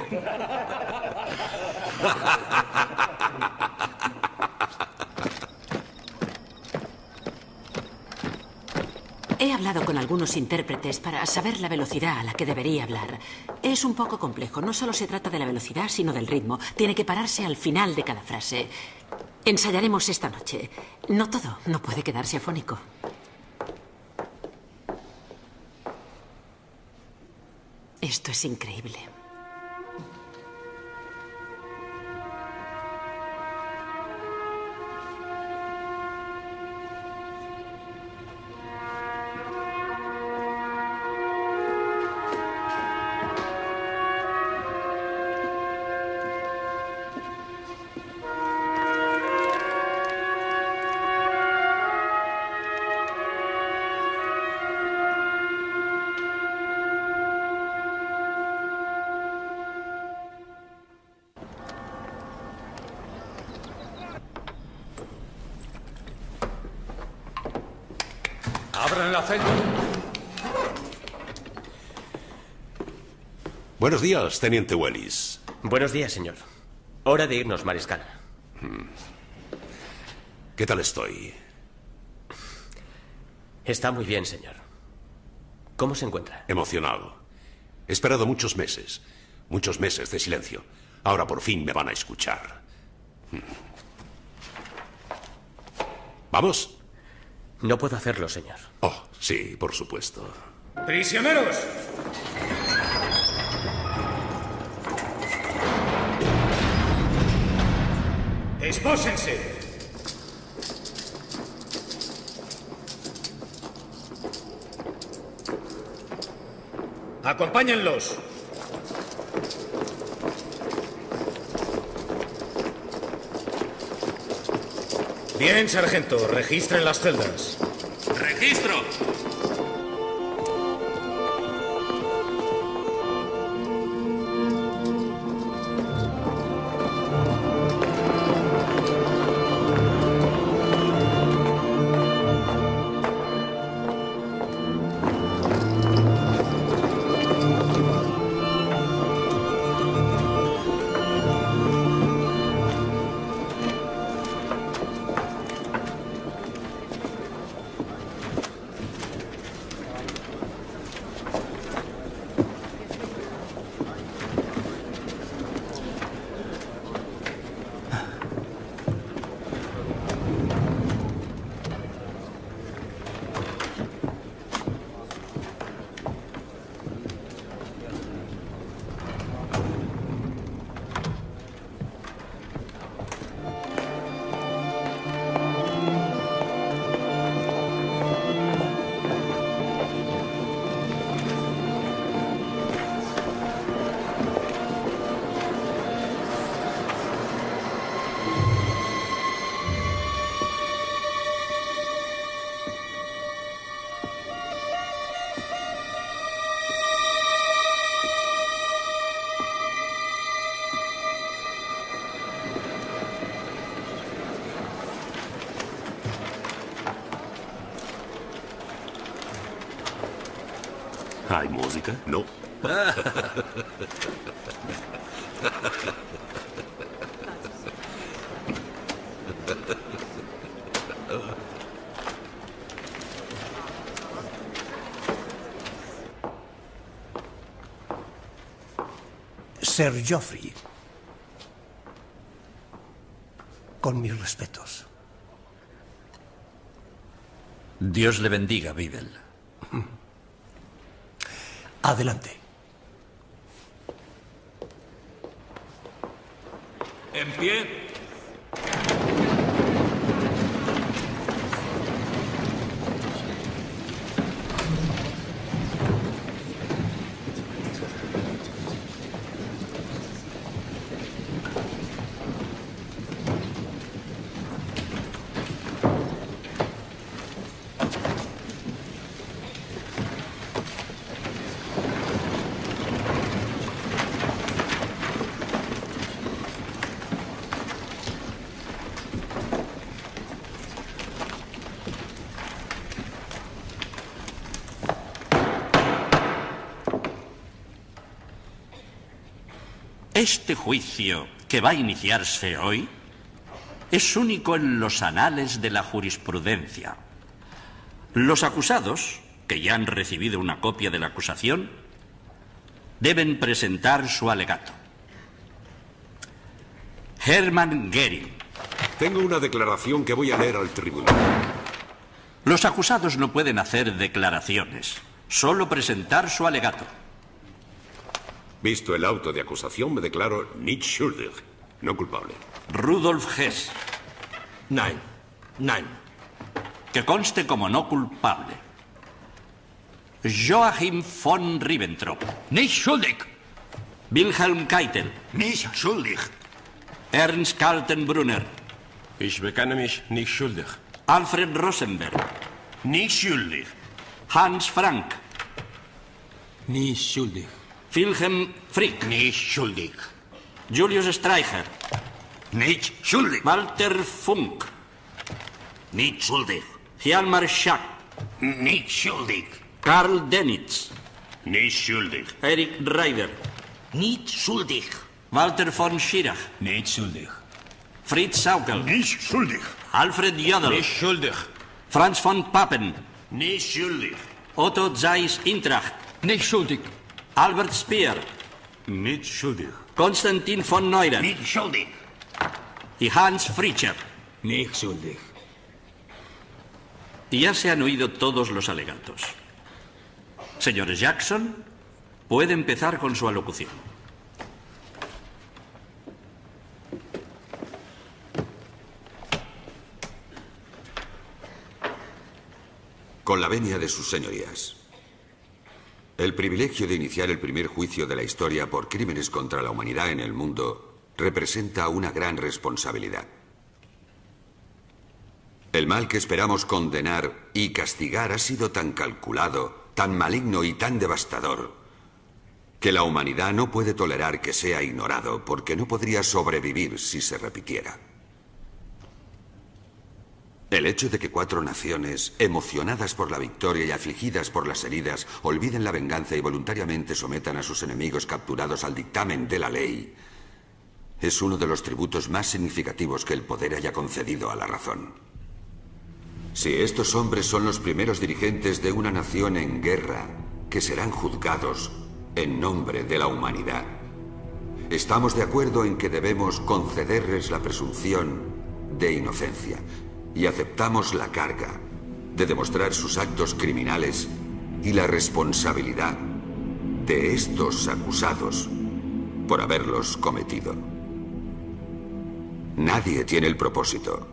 He hablado con algunos intérpretes para saber la velocidad a la que debería hablar. Es un poco complejo. No solo se trata de la velocidad, sino del ritmo. Tiene que pararse al final de cada frase. Ensayaremos esta noche. No todo. No puede quedarse afónico. Esto es increíble. Buenos días, Teniente Wallace. Buenos días, señor. Hora de irnos, mariscal. ¿Qué tal estoy? Está muy bien, señor. ¿Cómo se encuentra? Emocionado. He esperado muchos meses. Muchos meses de silencio. Ahora por fin me van a escuchar. ¿Vamos? No puedo hacerlo, señor. Oh, sí, por supuesto. ¡Prisioneros! ¡Expósense! ¡Acompáñenlos! Bien, sargento, registren las celdas. ¡Registro! ¿Hay música? No. Sir Geoffrey, con mis respetos. Dios le bendiga, Biddle. Adelante. En pie. Este juicio que va a iniciarse hoy es único en los anales de la jurisprudencia. Los acusados, que ya han recibido una copia de la acusación, deben presentar su alegato. Hermann Göring. Tengo una declaración que voy a leer al tribunal. Los acusados no pueden hacer declaraciones, solo presentar su alegato. Visto el auto de acusación, me declaro nicht schuldig, no culpable. Rudolf Hess. Nein, nein. Que conste como no culpable. Joachim von Ribbentrop. Nicht schuldig. Wilhelm Keitel. Nicht schuldig. Ernst Kaltenbrunner. Ich bekenne mich nicht schuldig. Alfred Rosenberg. Nicht schuldig. Hans Frank. Nicht schuldig. Wilhelm Frick. Nicht schuldig. Julius Streicher. Nicht schuldig. Walter Funk. Nicht schuldig. Hjalmar Schack. Nicht schuldig. Karl Dönitz. Nicht schuldig. Erik Reider. Nicht schuldig. Walter von Schirach. Nicht schuldig. Fritz Saukel. Nicht schuldig. Alfred Jodl. Nicht schuldig. Franz von Papen. Nicht schuldig. Otto Zeiss-Intracht. Nicht schuldig. Albert Speer. Nicht schuldig. Konstantin von Neuren. Nicht schuldig. Y Hans Fritzsche. Nicht schuldig. Ya se han oído todos los alegatos. Señor Jackson, puede empezar con su alocución. Con la venia de sus señorías. El privilegio de iniciar el primer juicio de la historia por crímenes contra la humanidad en el mundo representa una gran responsabilidad. El mal que esperamos condenar y castigar ha sido tan calculado, tan maligno y tan devastador, que la humanidad no puede tolerar que sea ignorado, porque no podría sobrevivir si se repitiera. El hecho de que cuatro naciones, emocionadas por la victoria y afligidas por las heridas, olviden la venganza y voluntariamente sometan a sus enemigos capturados al dictamen de la ley, es uno de los tributos más significativos que el poder haya concedido a la razón. Si estos hombres son los primeros dirigentes de una nación en guerra, que serán juzgados en nombre de la humanidad, estamos de acuerdo en que debemos concederles la presunción de inocencia y aceptamos la carga de demostrar sus actos criminales y la responsabilidad de estos acusados por haberlos cometido. Nadie tiene el propósito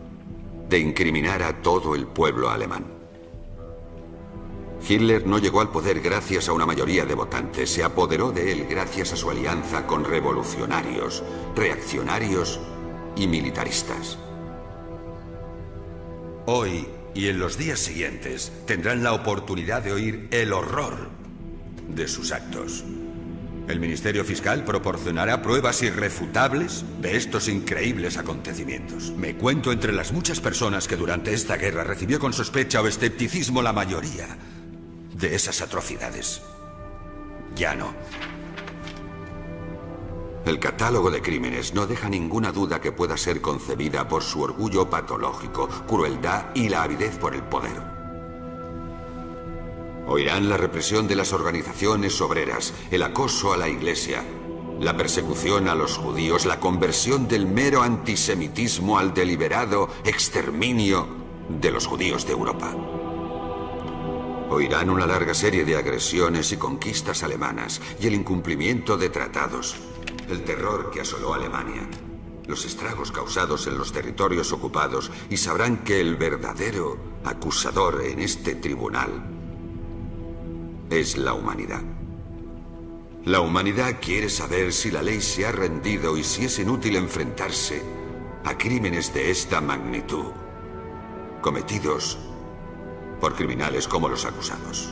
de incriminar a todo el pueblo alemán. Hitler no llegó al poder gracias a una mayoría de votantes, se apoderó de él gracias a su alianza con revolucionarios, reaccionarios y militaristas. Hoy y en los días siguientes tendrán la oportunidad de oír el horror de sus actos. El Ministerio Fiscal proporcionará pruebas irrefutables de estos increíbles acontecimientos. Me cuento entre las muchas personas que durante esta guerra recibió con sospecha o escepticismo la mayoría de esas atrocidades. Ya no. El catálogo de crímenes no deja ninguna duda que pueda ser concebida por su orgullo patológico, crueldad y la avidez por el poder. Oirán la represión de las organizaciones obreras, el acoso a la Iglesia, la persecución a los judíos, la conversión del mero antisemitismo al deliberado exterminio de los judíos de Europa. Oirán una larga serie de agresiones y conquistas alemanas y el incumplimiento de tratados, el terror que asoló Alemania, los estragos causados en los territorios ocupados y sabrán que el verdadero acusador en este tribunal es la humanidad. La humanidad quiere saber si la ley se ha rendido y si es inútil enfrentarse a crímenes de esta magnitud, cometidos por criminales como los acusados.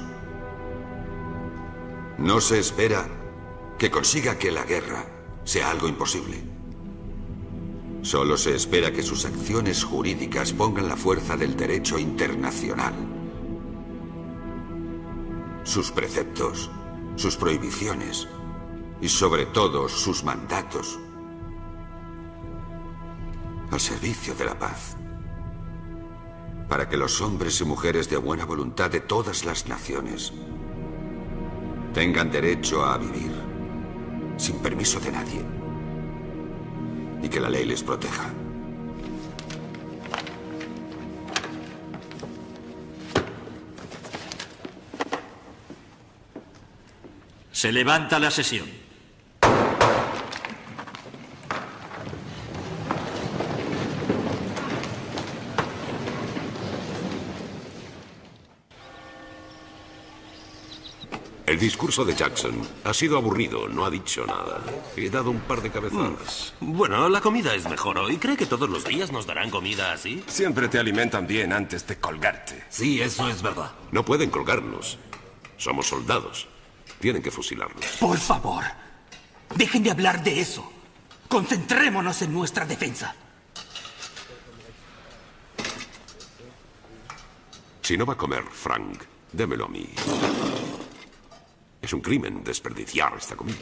No se espera que consiga que la guerra sea algo imposible. Solo se espera que sus acciones jurídicas pongan la fuerza del derecho internacional, sus preceptos, sus prohibiciones y sobre todo sus mandatos al servicio de la paz, para que los hombres y mujeres de buena voluntad de todas las naciones tengan derecho a vivir sin permiso de nadie y que la ley les proteja. Se levanta la sesión. El discurso de Jackson ha sido aburrido, no ha dicho nada. He dado un par de cabezadas. Bueno, la comida es mejor hoy. ¿Cree que todos los días nos darán comida así? Siempre te alimentan bien antes de colgarte. Sí, eso es verdad. No pueden colgarnos. Somos soldados. Tienen que fusilarlos. Por favor, dejen de hablar de eso. Concentrémonos en nuestra defensa. Si no va a comer, Frank, démelo a mí. Es un crimen desperdiciar esta comida.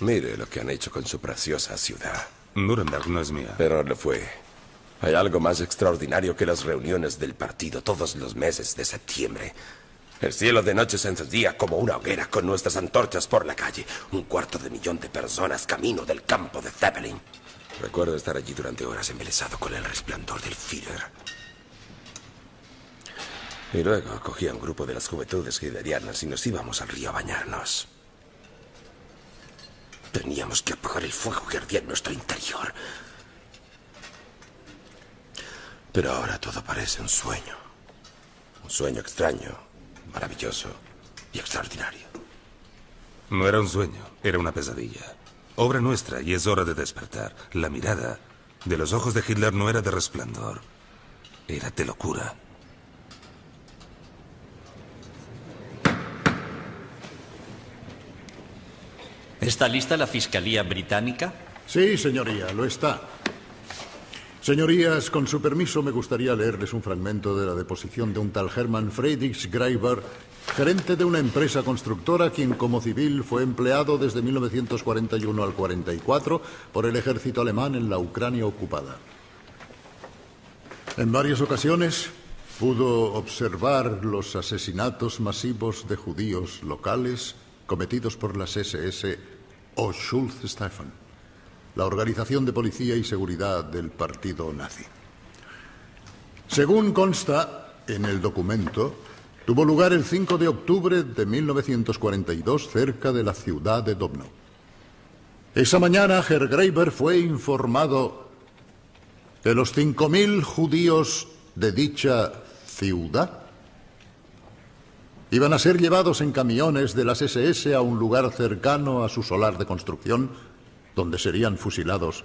Mire lo que han hecho con su preciosa ciudad. Nuremberg no es mía. Pero lo fue. Hay algo más extraordinario que las reuniones del partido todos los meses de septiembre. El cielo de noche se encendía como una hoguera con nuestras antorchas por la calle. Un cuarto de millón de personas camino del campo de Zeppelin. Recuerdo estar allí durante horas embelesado con el resplandor del Führer. Y luego cogía un grupo de las juventudes hitlerianas y nos íbamos al río a bañarnos. Teníamos que apagar el fuego que ardía en nuestro interior. Pero ahora todo parece un sueño. Un sueño extraño, maravilloso y extraordinario. No era un sueño, era una pesadilla. Obra nuestra y es hora de despertar. La mirada de los ojos de Hitler no era de resplandor, era de locura. ¿Está lista la Fiscalía Británica? Sí, señoría, lo está. Señorías, con su permiso me gustaría leerles un fragmento de la deposición de un tal Hermann Friedrich Greiber, gerente de una empresa constructora, quien como civil fue empleado desde mil novecientos cuarenta y uno al cuarenta y cuatro por el ejército alemán en la Ucrania ocupada. En varias ocasiones pudo observar los asesinatos masivos de judíos locales cometidos por las ese ese o Schutzstaffel, la Organización de Policía y Seguridad del Partido Nazi. Según consta en el documento, tuvo lugar el cinco de octubre de mil novecientos cuarenta y dos cerca de la ciudad de Dobno. Esa mañana, Herr Greiber fue informado que los cinco mil judíos de dicha ciudad iban a ser llevados en camiones de las ese ese a un lugar cercano a su solar de construcción, donde serían fusilados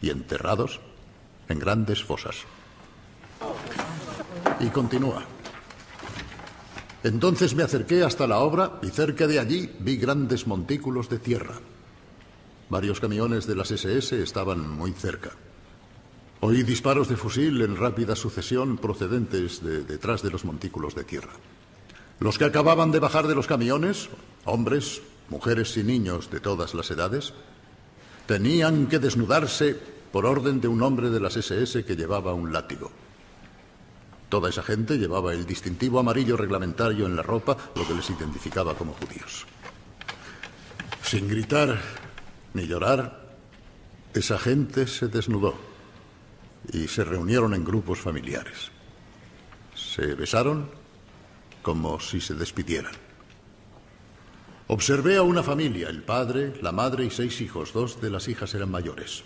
y enterrados en grandes fosas. Y continúa. Entonces me acerqué hasta la obra y cerca de allí vi grandes montículos de tierra. Varios camiones de las ese ese estaban muy cerca. Oí disparos de fusil en rápida sucesión procedentes de detrás de los montículos de tierra. Los que acababan de bajar de los camiones, hombres, mujeres y niños de todas las edades, tenían que desnudarse por orden de un hombre de las ese ese que llevaba un látigo. Toda esa gente llevaba el distintivo amarillo reglamentario en la ropa, lo que les identificaba como judíos. Sin gritar ni llorar, esa gente se desnudó y se reunieron en grupos familiares. Se besaron como si se despidieran. Observé a una familia, el padre, la madre y seis hijos. Dos de las hijas eran mayores.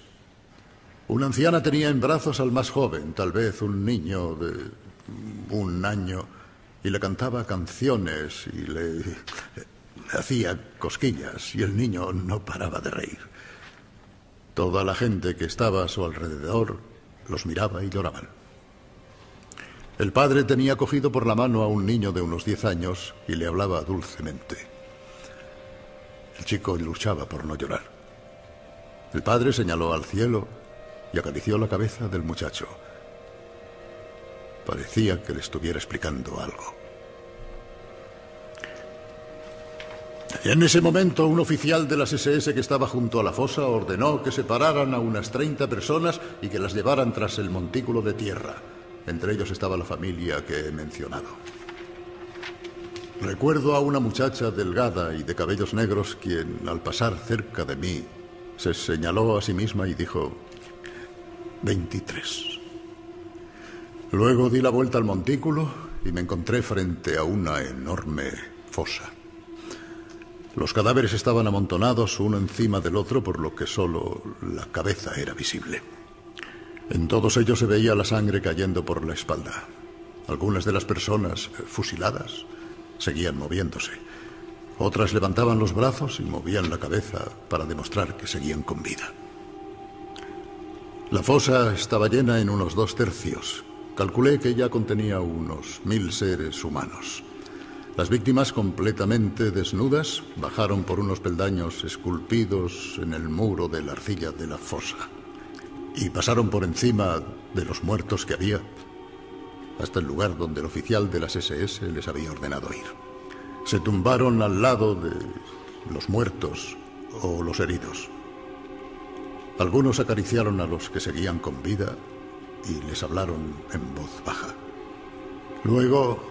Una anciana tenía en brazos al más joven, tal vez un niño de un año, y le cantaba canciones y le, le hacía cosquillas, y el niño no paraba de reír. Toda la gente que estaba a su alrededor los miraba y lloraban. El padre tenía cogido por la mano a un niño de unos diez años y le hablaba dulcemente. El chico luchaba por no llorar. El padre señaló al cielo y acarició la cabeza del muchacho. Parecía que le estuviera explicando algo. En ese momento, un oficial de las ese ese que estaba junto a la fosa ordenó que separaran a unas treinta personas y que las llevaran tras el montículo de tierra. Entre ellos estaba la familia que he mencionado. Recuerdo a una muchacha delgada y de cabellos negros, quien, al pasar cerca de mí, se señaló a sí misma y dijo: veintitrés. Luego di la vuelta al montículo y me encontré frente a una enorme fosa. Los cadáveres estaban amontonados uno encima del otro, por lo que solo la cabeza era visible. En todos ellos se veía la sangre cayendo por la espalda. Algunas de las personas fusiladas seguían moviéndose. Otras levantaban los brazos y movían la cabeza para demostrar que seguían con vida. La fosa estaba llena en unos dos tercios. Calculé que ya contenía unos mil seres humanos. Las víctimas, completamente desnudas, bajaron por unos peldaños esculpidos en el muro de la arcilla de la fosa y pasaron por encima de los muertos que había hasta el lugar donde el oficial de las ese ese les había ordenado ir. Se tumbaron al lado de los muertos o los heridos. Algunos acariciaron a los que seguían con vida y les hablaron en voz baja. Luego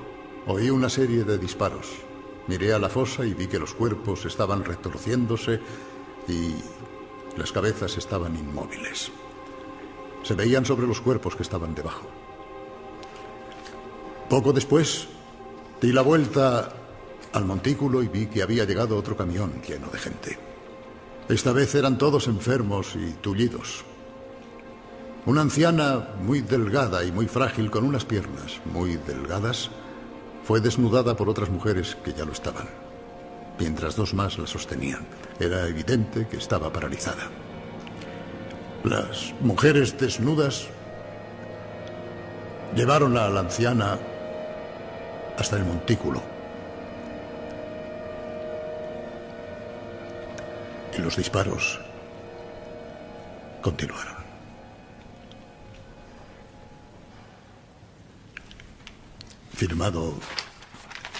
oí una serie de disparos. Miré a la fosa y vi que los cuerpos estaban retorciéndose y las cabezas estaban inmóviles. Se veían sobre los cuerpos que estaban debajo. Poco después, di la vuelta al montículo y vi que había llegado otro camión lleno de gente. Esta vez eran todos enfermos y tullidos. Una anciana muy delgada y muy frágil, con unas piernas muy delgadas, fue desnudada por otras mujeres que ya lo estaban, mientras dos más la sostenían. Era evidente que estaba paralizada. Las mujeres desnudas llevaron a la anciana hasta el montículo y los disparos continuaron. Firmado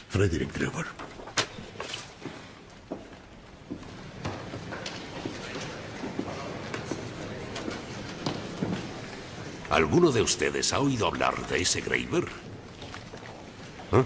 Frederick Gregor. ¿Alguno de ustedes ha oído hablar de ese Graeber? ¿Eh?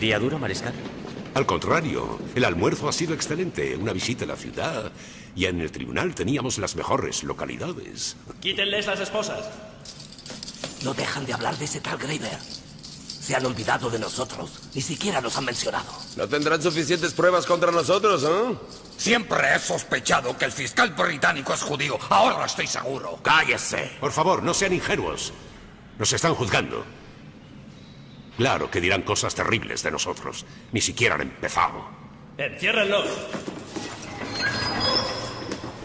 ¿Día duro, Mariscal? Al contrario, el almuerzo ha sido excelente. Una visita a la ciudad y en el tribunal teníamos las mejores localidades. ¡Quítenles las esposas! No dejan de hablar de ese tal Graeber. Se han olvidado de nosotros. Ni siquiera nos han mencionado. No tendrán suficientes pruebas contra nosotros, ¿eh? Siempre he sospechado que el fiscal británico es judío. Ahora estoy seguro. ¡Cállese! Por favor, no sean ingenuos. Nos están juzgando. Claro que dirán cosas terribles de nosotros. Ni siquiera han empezado. ¡Enciérrenlo!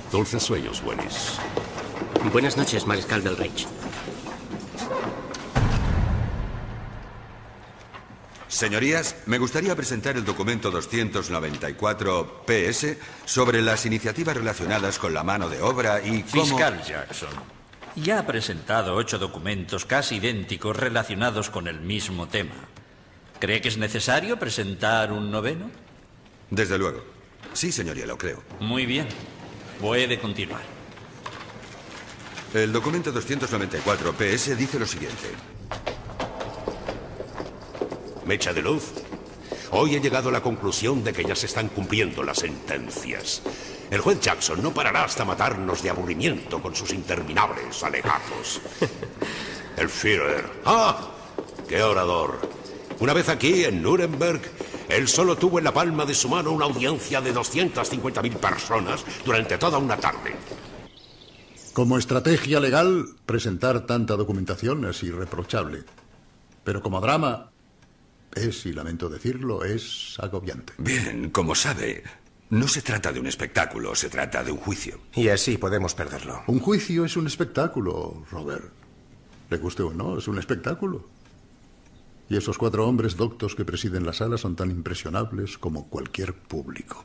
Dulces sueños, Willis. Buenas noches, Mariscal del Reich. Señorías, me gustaría presentar el documento doscientos noventa y cuatro P S sobre las iniciativas relacionadas con la mano de obra y cómo... Fiscal Jackson. Ya ha presentado ocho documentos casi idénticos relacionados con el mismo tema. ¿Cree que es necesario presentar un noveno? Desde luego. Sí, señoría, lo creo. Muy bien. Puede continuar. El documento doscientos noventa y cuatro P S dice lo siguiente. Mecha de luz. Hoy he llegado a la conclusión de que ya se están cumpliendo las sentencias. El juez Jackson no parará hasta matarnos de aburrimiento con sus interminables alegatos. El Führer. ¡Ah! ¡Qué orador! Una vez aquí, en Nuremberg, él solo tuvo en la palma de su mano una audiencia de doscientas cincuenta mil personas durante toda una tarde. Como estrategia legal, presentar tanta documentación es irreprochable. Pero como drama, es, y lamento decirlo, es agobiante. Bien, como sabe... No se trata de un espectáculo, se trata de un juicio. Y así podemos perderlo. Un juicio es un espectáculo, Robert. Le guste o no, es un espectáculo. Y esos cuatro hombres doctos que presiden la sala son tan impresionables como cualquier público.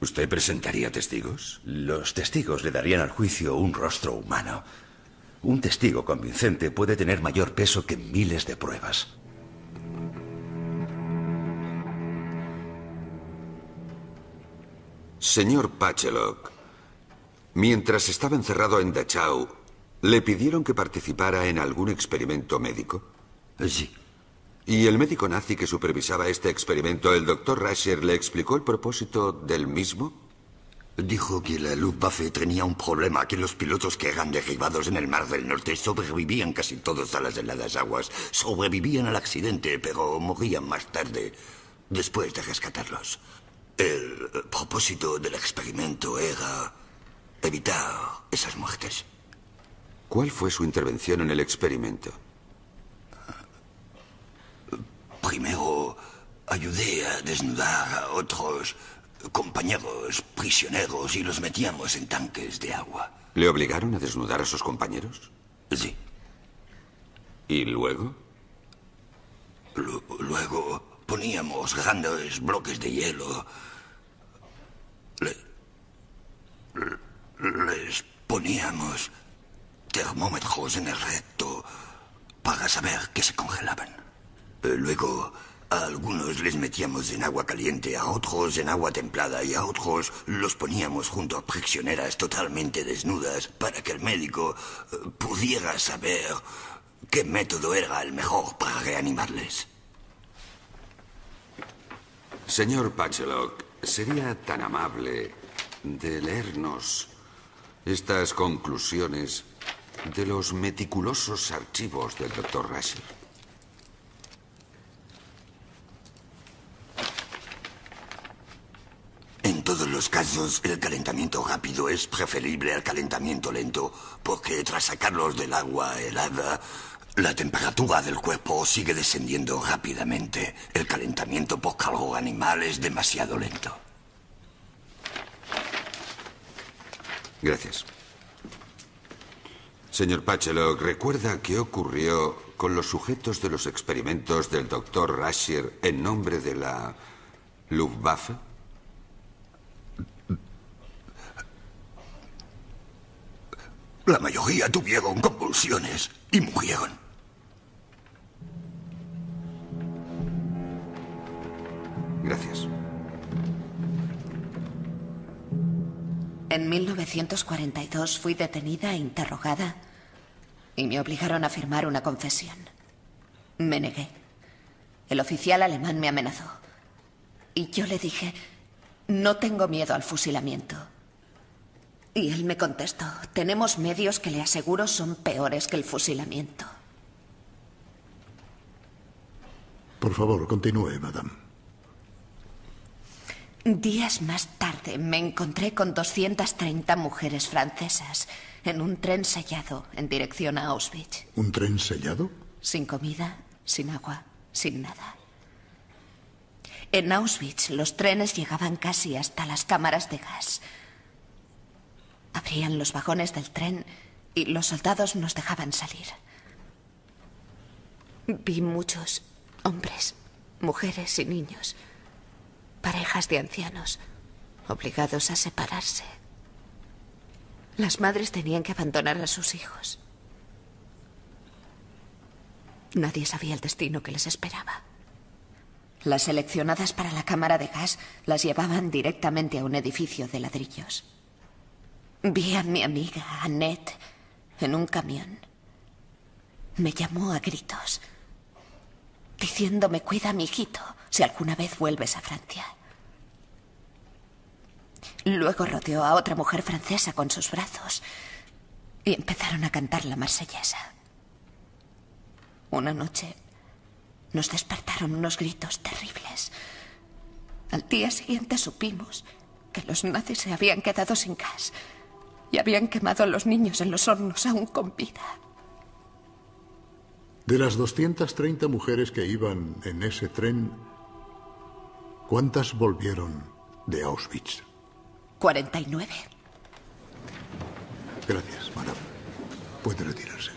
¿Usted presentaría testigos? Los testigos le darían al juicio un rostro humano. Un testigo convincente puede tener mayor peso que miles de pruebas. Señor Pachelok, mientras estaba encerrado en Dachau, ¿le pidieron que participara en algún experimento médico? Sí. ¿Y el médico nazi que supervisaba este experimento, el doctor Rascher, le explicó el propósito del mismo? Dijo que la Luftwaffe tenía un problema, que los pilotos que eran derribados en el Mar del Norte sobrevivían casi todos a las heladas aguas. Sobrevivían al accidente, pero morían más tarde, después de rescatarlos. El propósito del experimento era evitar esas muertes. ¿Cuál fue su intervención en el experimento? Primero, ayudé a desnudar a otros compañeros prisioneros y los metíamos en tanques de agua. ¿Le obligaron a desnudar a sus compañeros? Sí. ¿Y luego? L- luego... Poníamos grandes bloques de hielo. Le, les poníamos termómetros en el recto para saber que se congelaban. Luego A algunos les metíamos en agua caliente, a otros en agua templada y a otros los poníamos junto a prisioneras totalmente desnudas para que el médico pudiera saber qué método era el mejor para reanimarles. Señor Patchlock, ¿sería tan amable de leernos estas conclusiones de los meticulosos archivos del doctor Rascher? En todos los casos, el calentamiento rápido es preferible al calentamiento lento, porque tras sacarlos del agua helada, la temperatura del cuerpo sigue descendiendo rápidamente. El calentamiento por calor animal es demasiado lento. Gracias. Señor Patchlock, ¿recuerda qué ocurrió con los sujetos de los experimentos del doctor Rascher en nombre de la Luftwaffe? La mayoría tuvieron convulsiones y murieron. Gracias. En mil novecientos cuarenta y dos fui detenida e interrogada y me obligaron a firmar una confesión. Me negué. El oficial alemán me amenazó y yo le dije: no tengo miedo al fusilamiento. Y él me contestó: tenemos medios que le aseguro son peores que el fusilamiento. Por favor, continúe, madame. Días más tarde me encontré con doscientas treinta mujeres francesas en un tren sellado en dirección a Auschwitz. ¿Un tren sellado? Sin comida, sin agua, sin nada. En Auschwitz los trenes llegaban casi hasta las cámaras de gas. Abrían los vagones del tren y los soldados nos dejaban salir. Vi muchos hombres, mujeres y niños, parejas de ancianos, obligados a separarse. Las madres tenían que abandonar a sus hijos. Nadie sabía el destino que les esperaba. Las seleccionadas para la cámara de gas las llevaban directamente a un edificio de ladrillos. Vi a mi amiga Annette en un camión. Me llamó a gritos, diciéndome: cuida a mi hijito si alguna vez vuelves a Francia. Luego rodeó a otra mujer francesa con sus brazos y empezaron a cantar la marsellesa. Una noche nos despertaron unos gritos terribles. Al día siguiente supimos que los nazis se habían quedado sin gas y habían quemado a los niños en los hornos aún con vida. De las doscientas treinta mujeres que iban en ese tren, ¿cuántas volvieron de Auschwitz? cuarenta y nueve. Gracias, madame. Puede retirarse.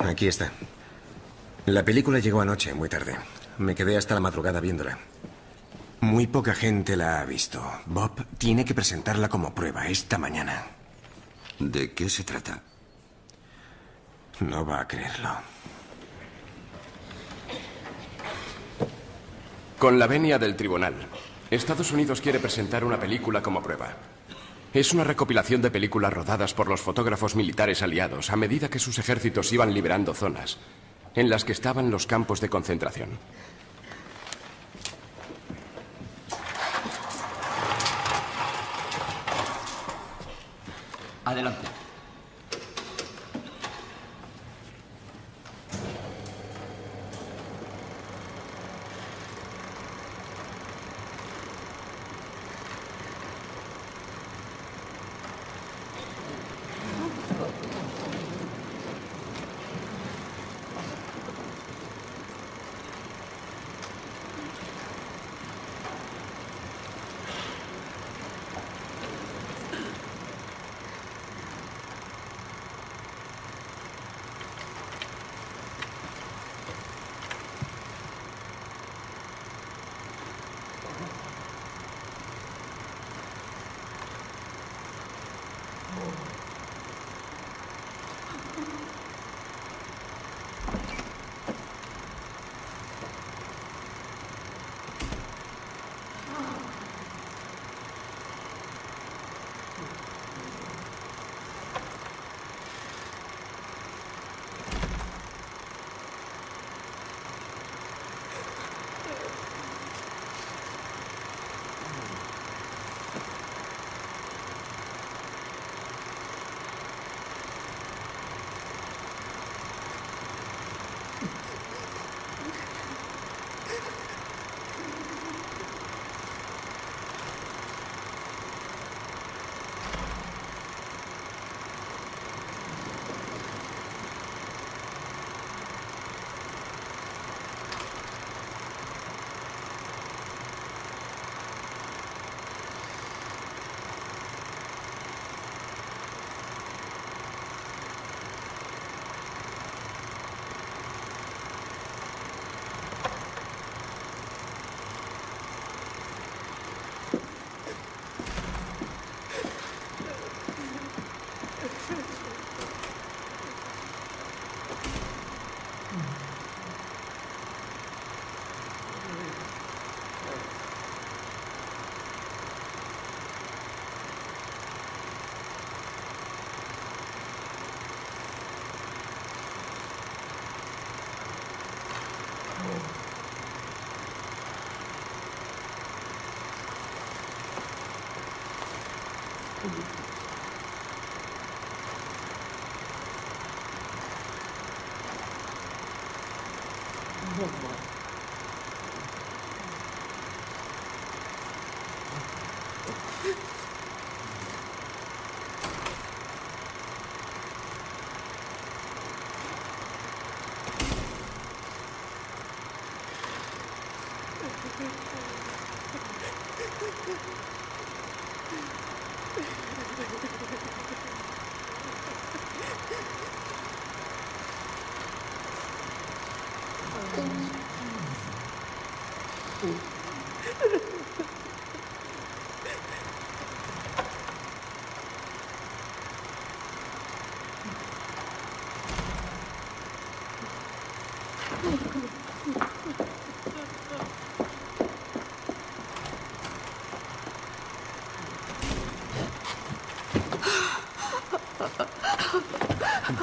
Aquí está. La película llegó anoche, muy tarde. Me quedé hasta la madrugada viéndola. Muy poca gente la ha visto. Bob tiene que presentarla como prueba esta mañana. ¿De qué se trata? No va a creerlo. Con la venia del tribunal, Estados Unidos quiere presentar una película como prueba. Es una recopilación de películas rodadas por los fotógrafos militares aliados a medida que sus ejércitos iban liberando zonas en las que estaban los campos de concentración. Adelante.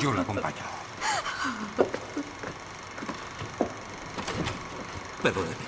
Yo la acompaño. Perdóneme.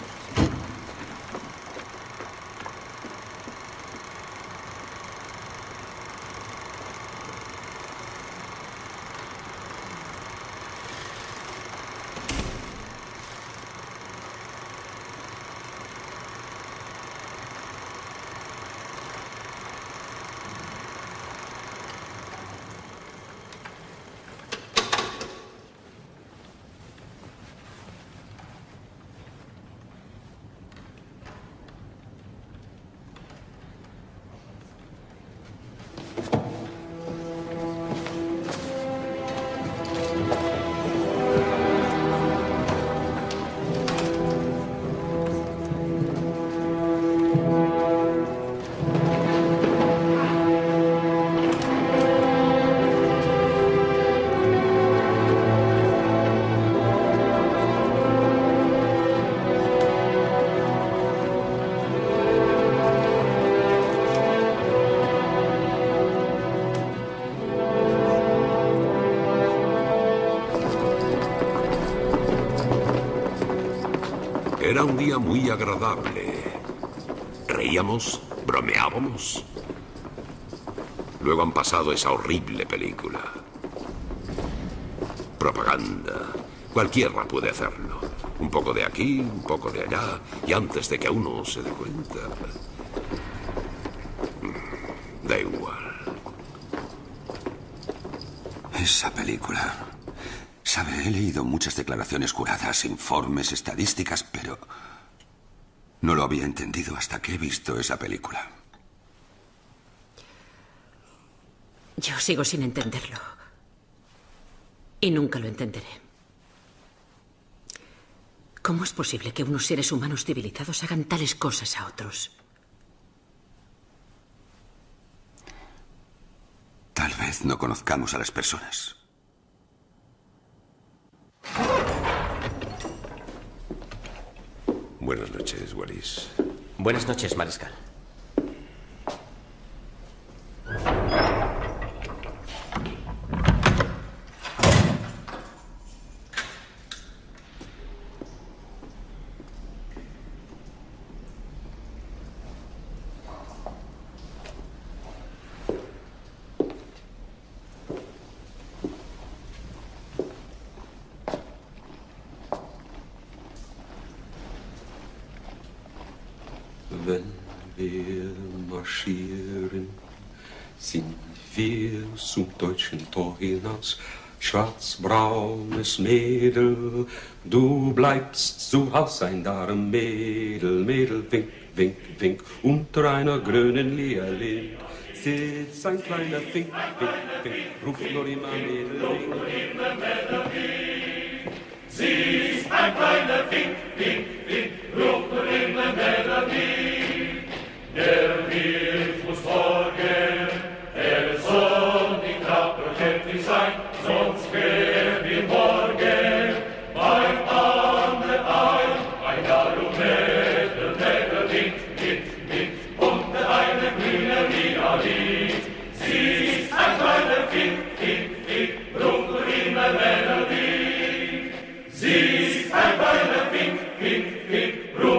Era un día muy agradable. Reíamos, bromeábamos. Luego han pasado esa horrible película. Propaganda. Cualquiera puede hacerlo. Un poco de aquí, un poco de allá, y antes de que uno se dé cuenta. Da igual. Esa película... Sabe, he leído muchas declaraciones juradas, informes, estadísticas, pero no lo había entendido hasta que he visto esa película. Yo sigo sin entenderlo. Y nunca lo entenderé. ¿Cómo es posible que unos seres humanos civilizados hagan tales cosas a otros? Tal vez no conozcamos a las personas. Buenas noches, Wallis. Buenas noches, Mariscal. Schwarzbraunes Mädel, du bleibst zu Haus ein arm Mädel, Mädel, wink, wink, wink, unter einer grünen Lilien sitzt ein kleiner Fink, Fink, Fink, ruft nur immer Mädel, Mädel, Mädel, sie ist ein kleiner Fink, Fink, Fink, ruft nur immer Mädel, Mädel, der Hilf muss sorgen, er soll nicht abhängig sein. Sonst gehen wir morgen beim Abend ein. Ein Darum-Mädel, Mädel, mit, mit, mit, unter einer grünen Lialit. Sie ist ein kleiner Kind, Kind, Kind, ruft immer Melodie. Sie ist ein kleiner Kind, Kind, Kind, ruft immer Melodie.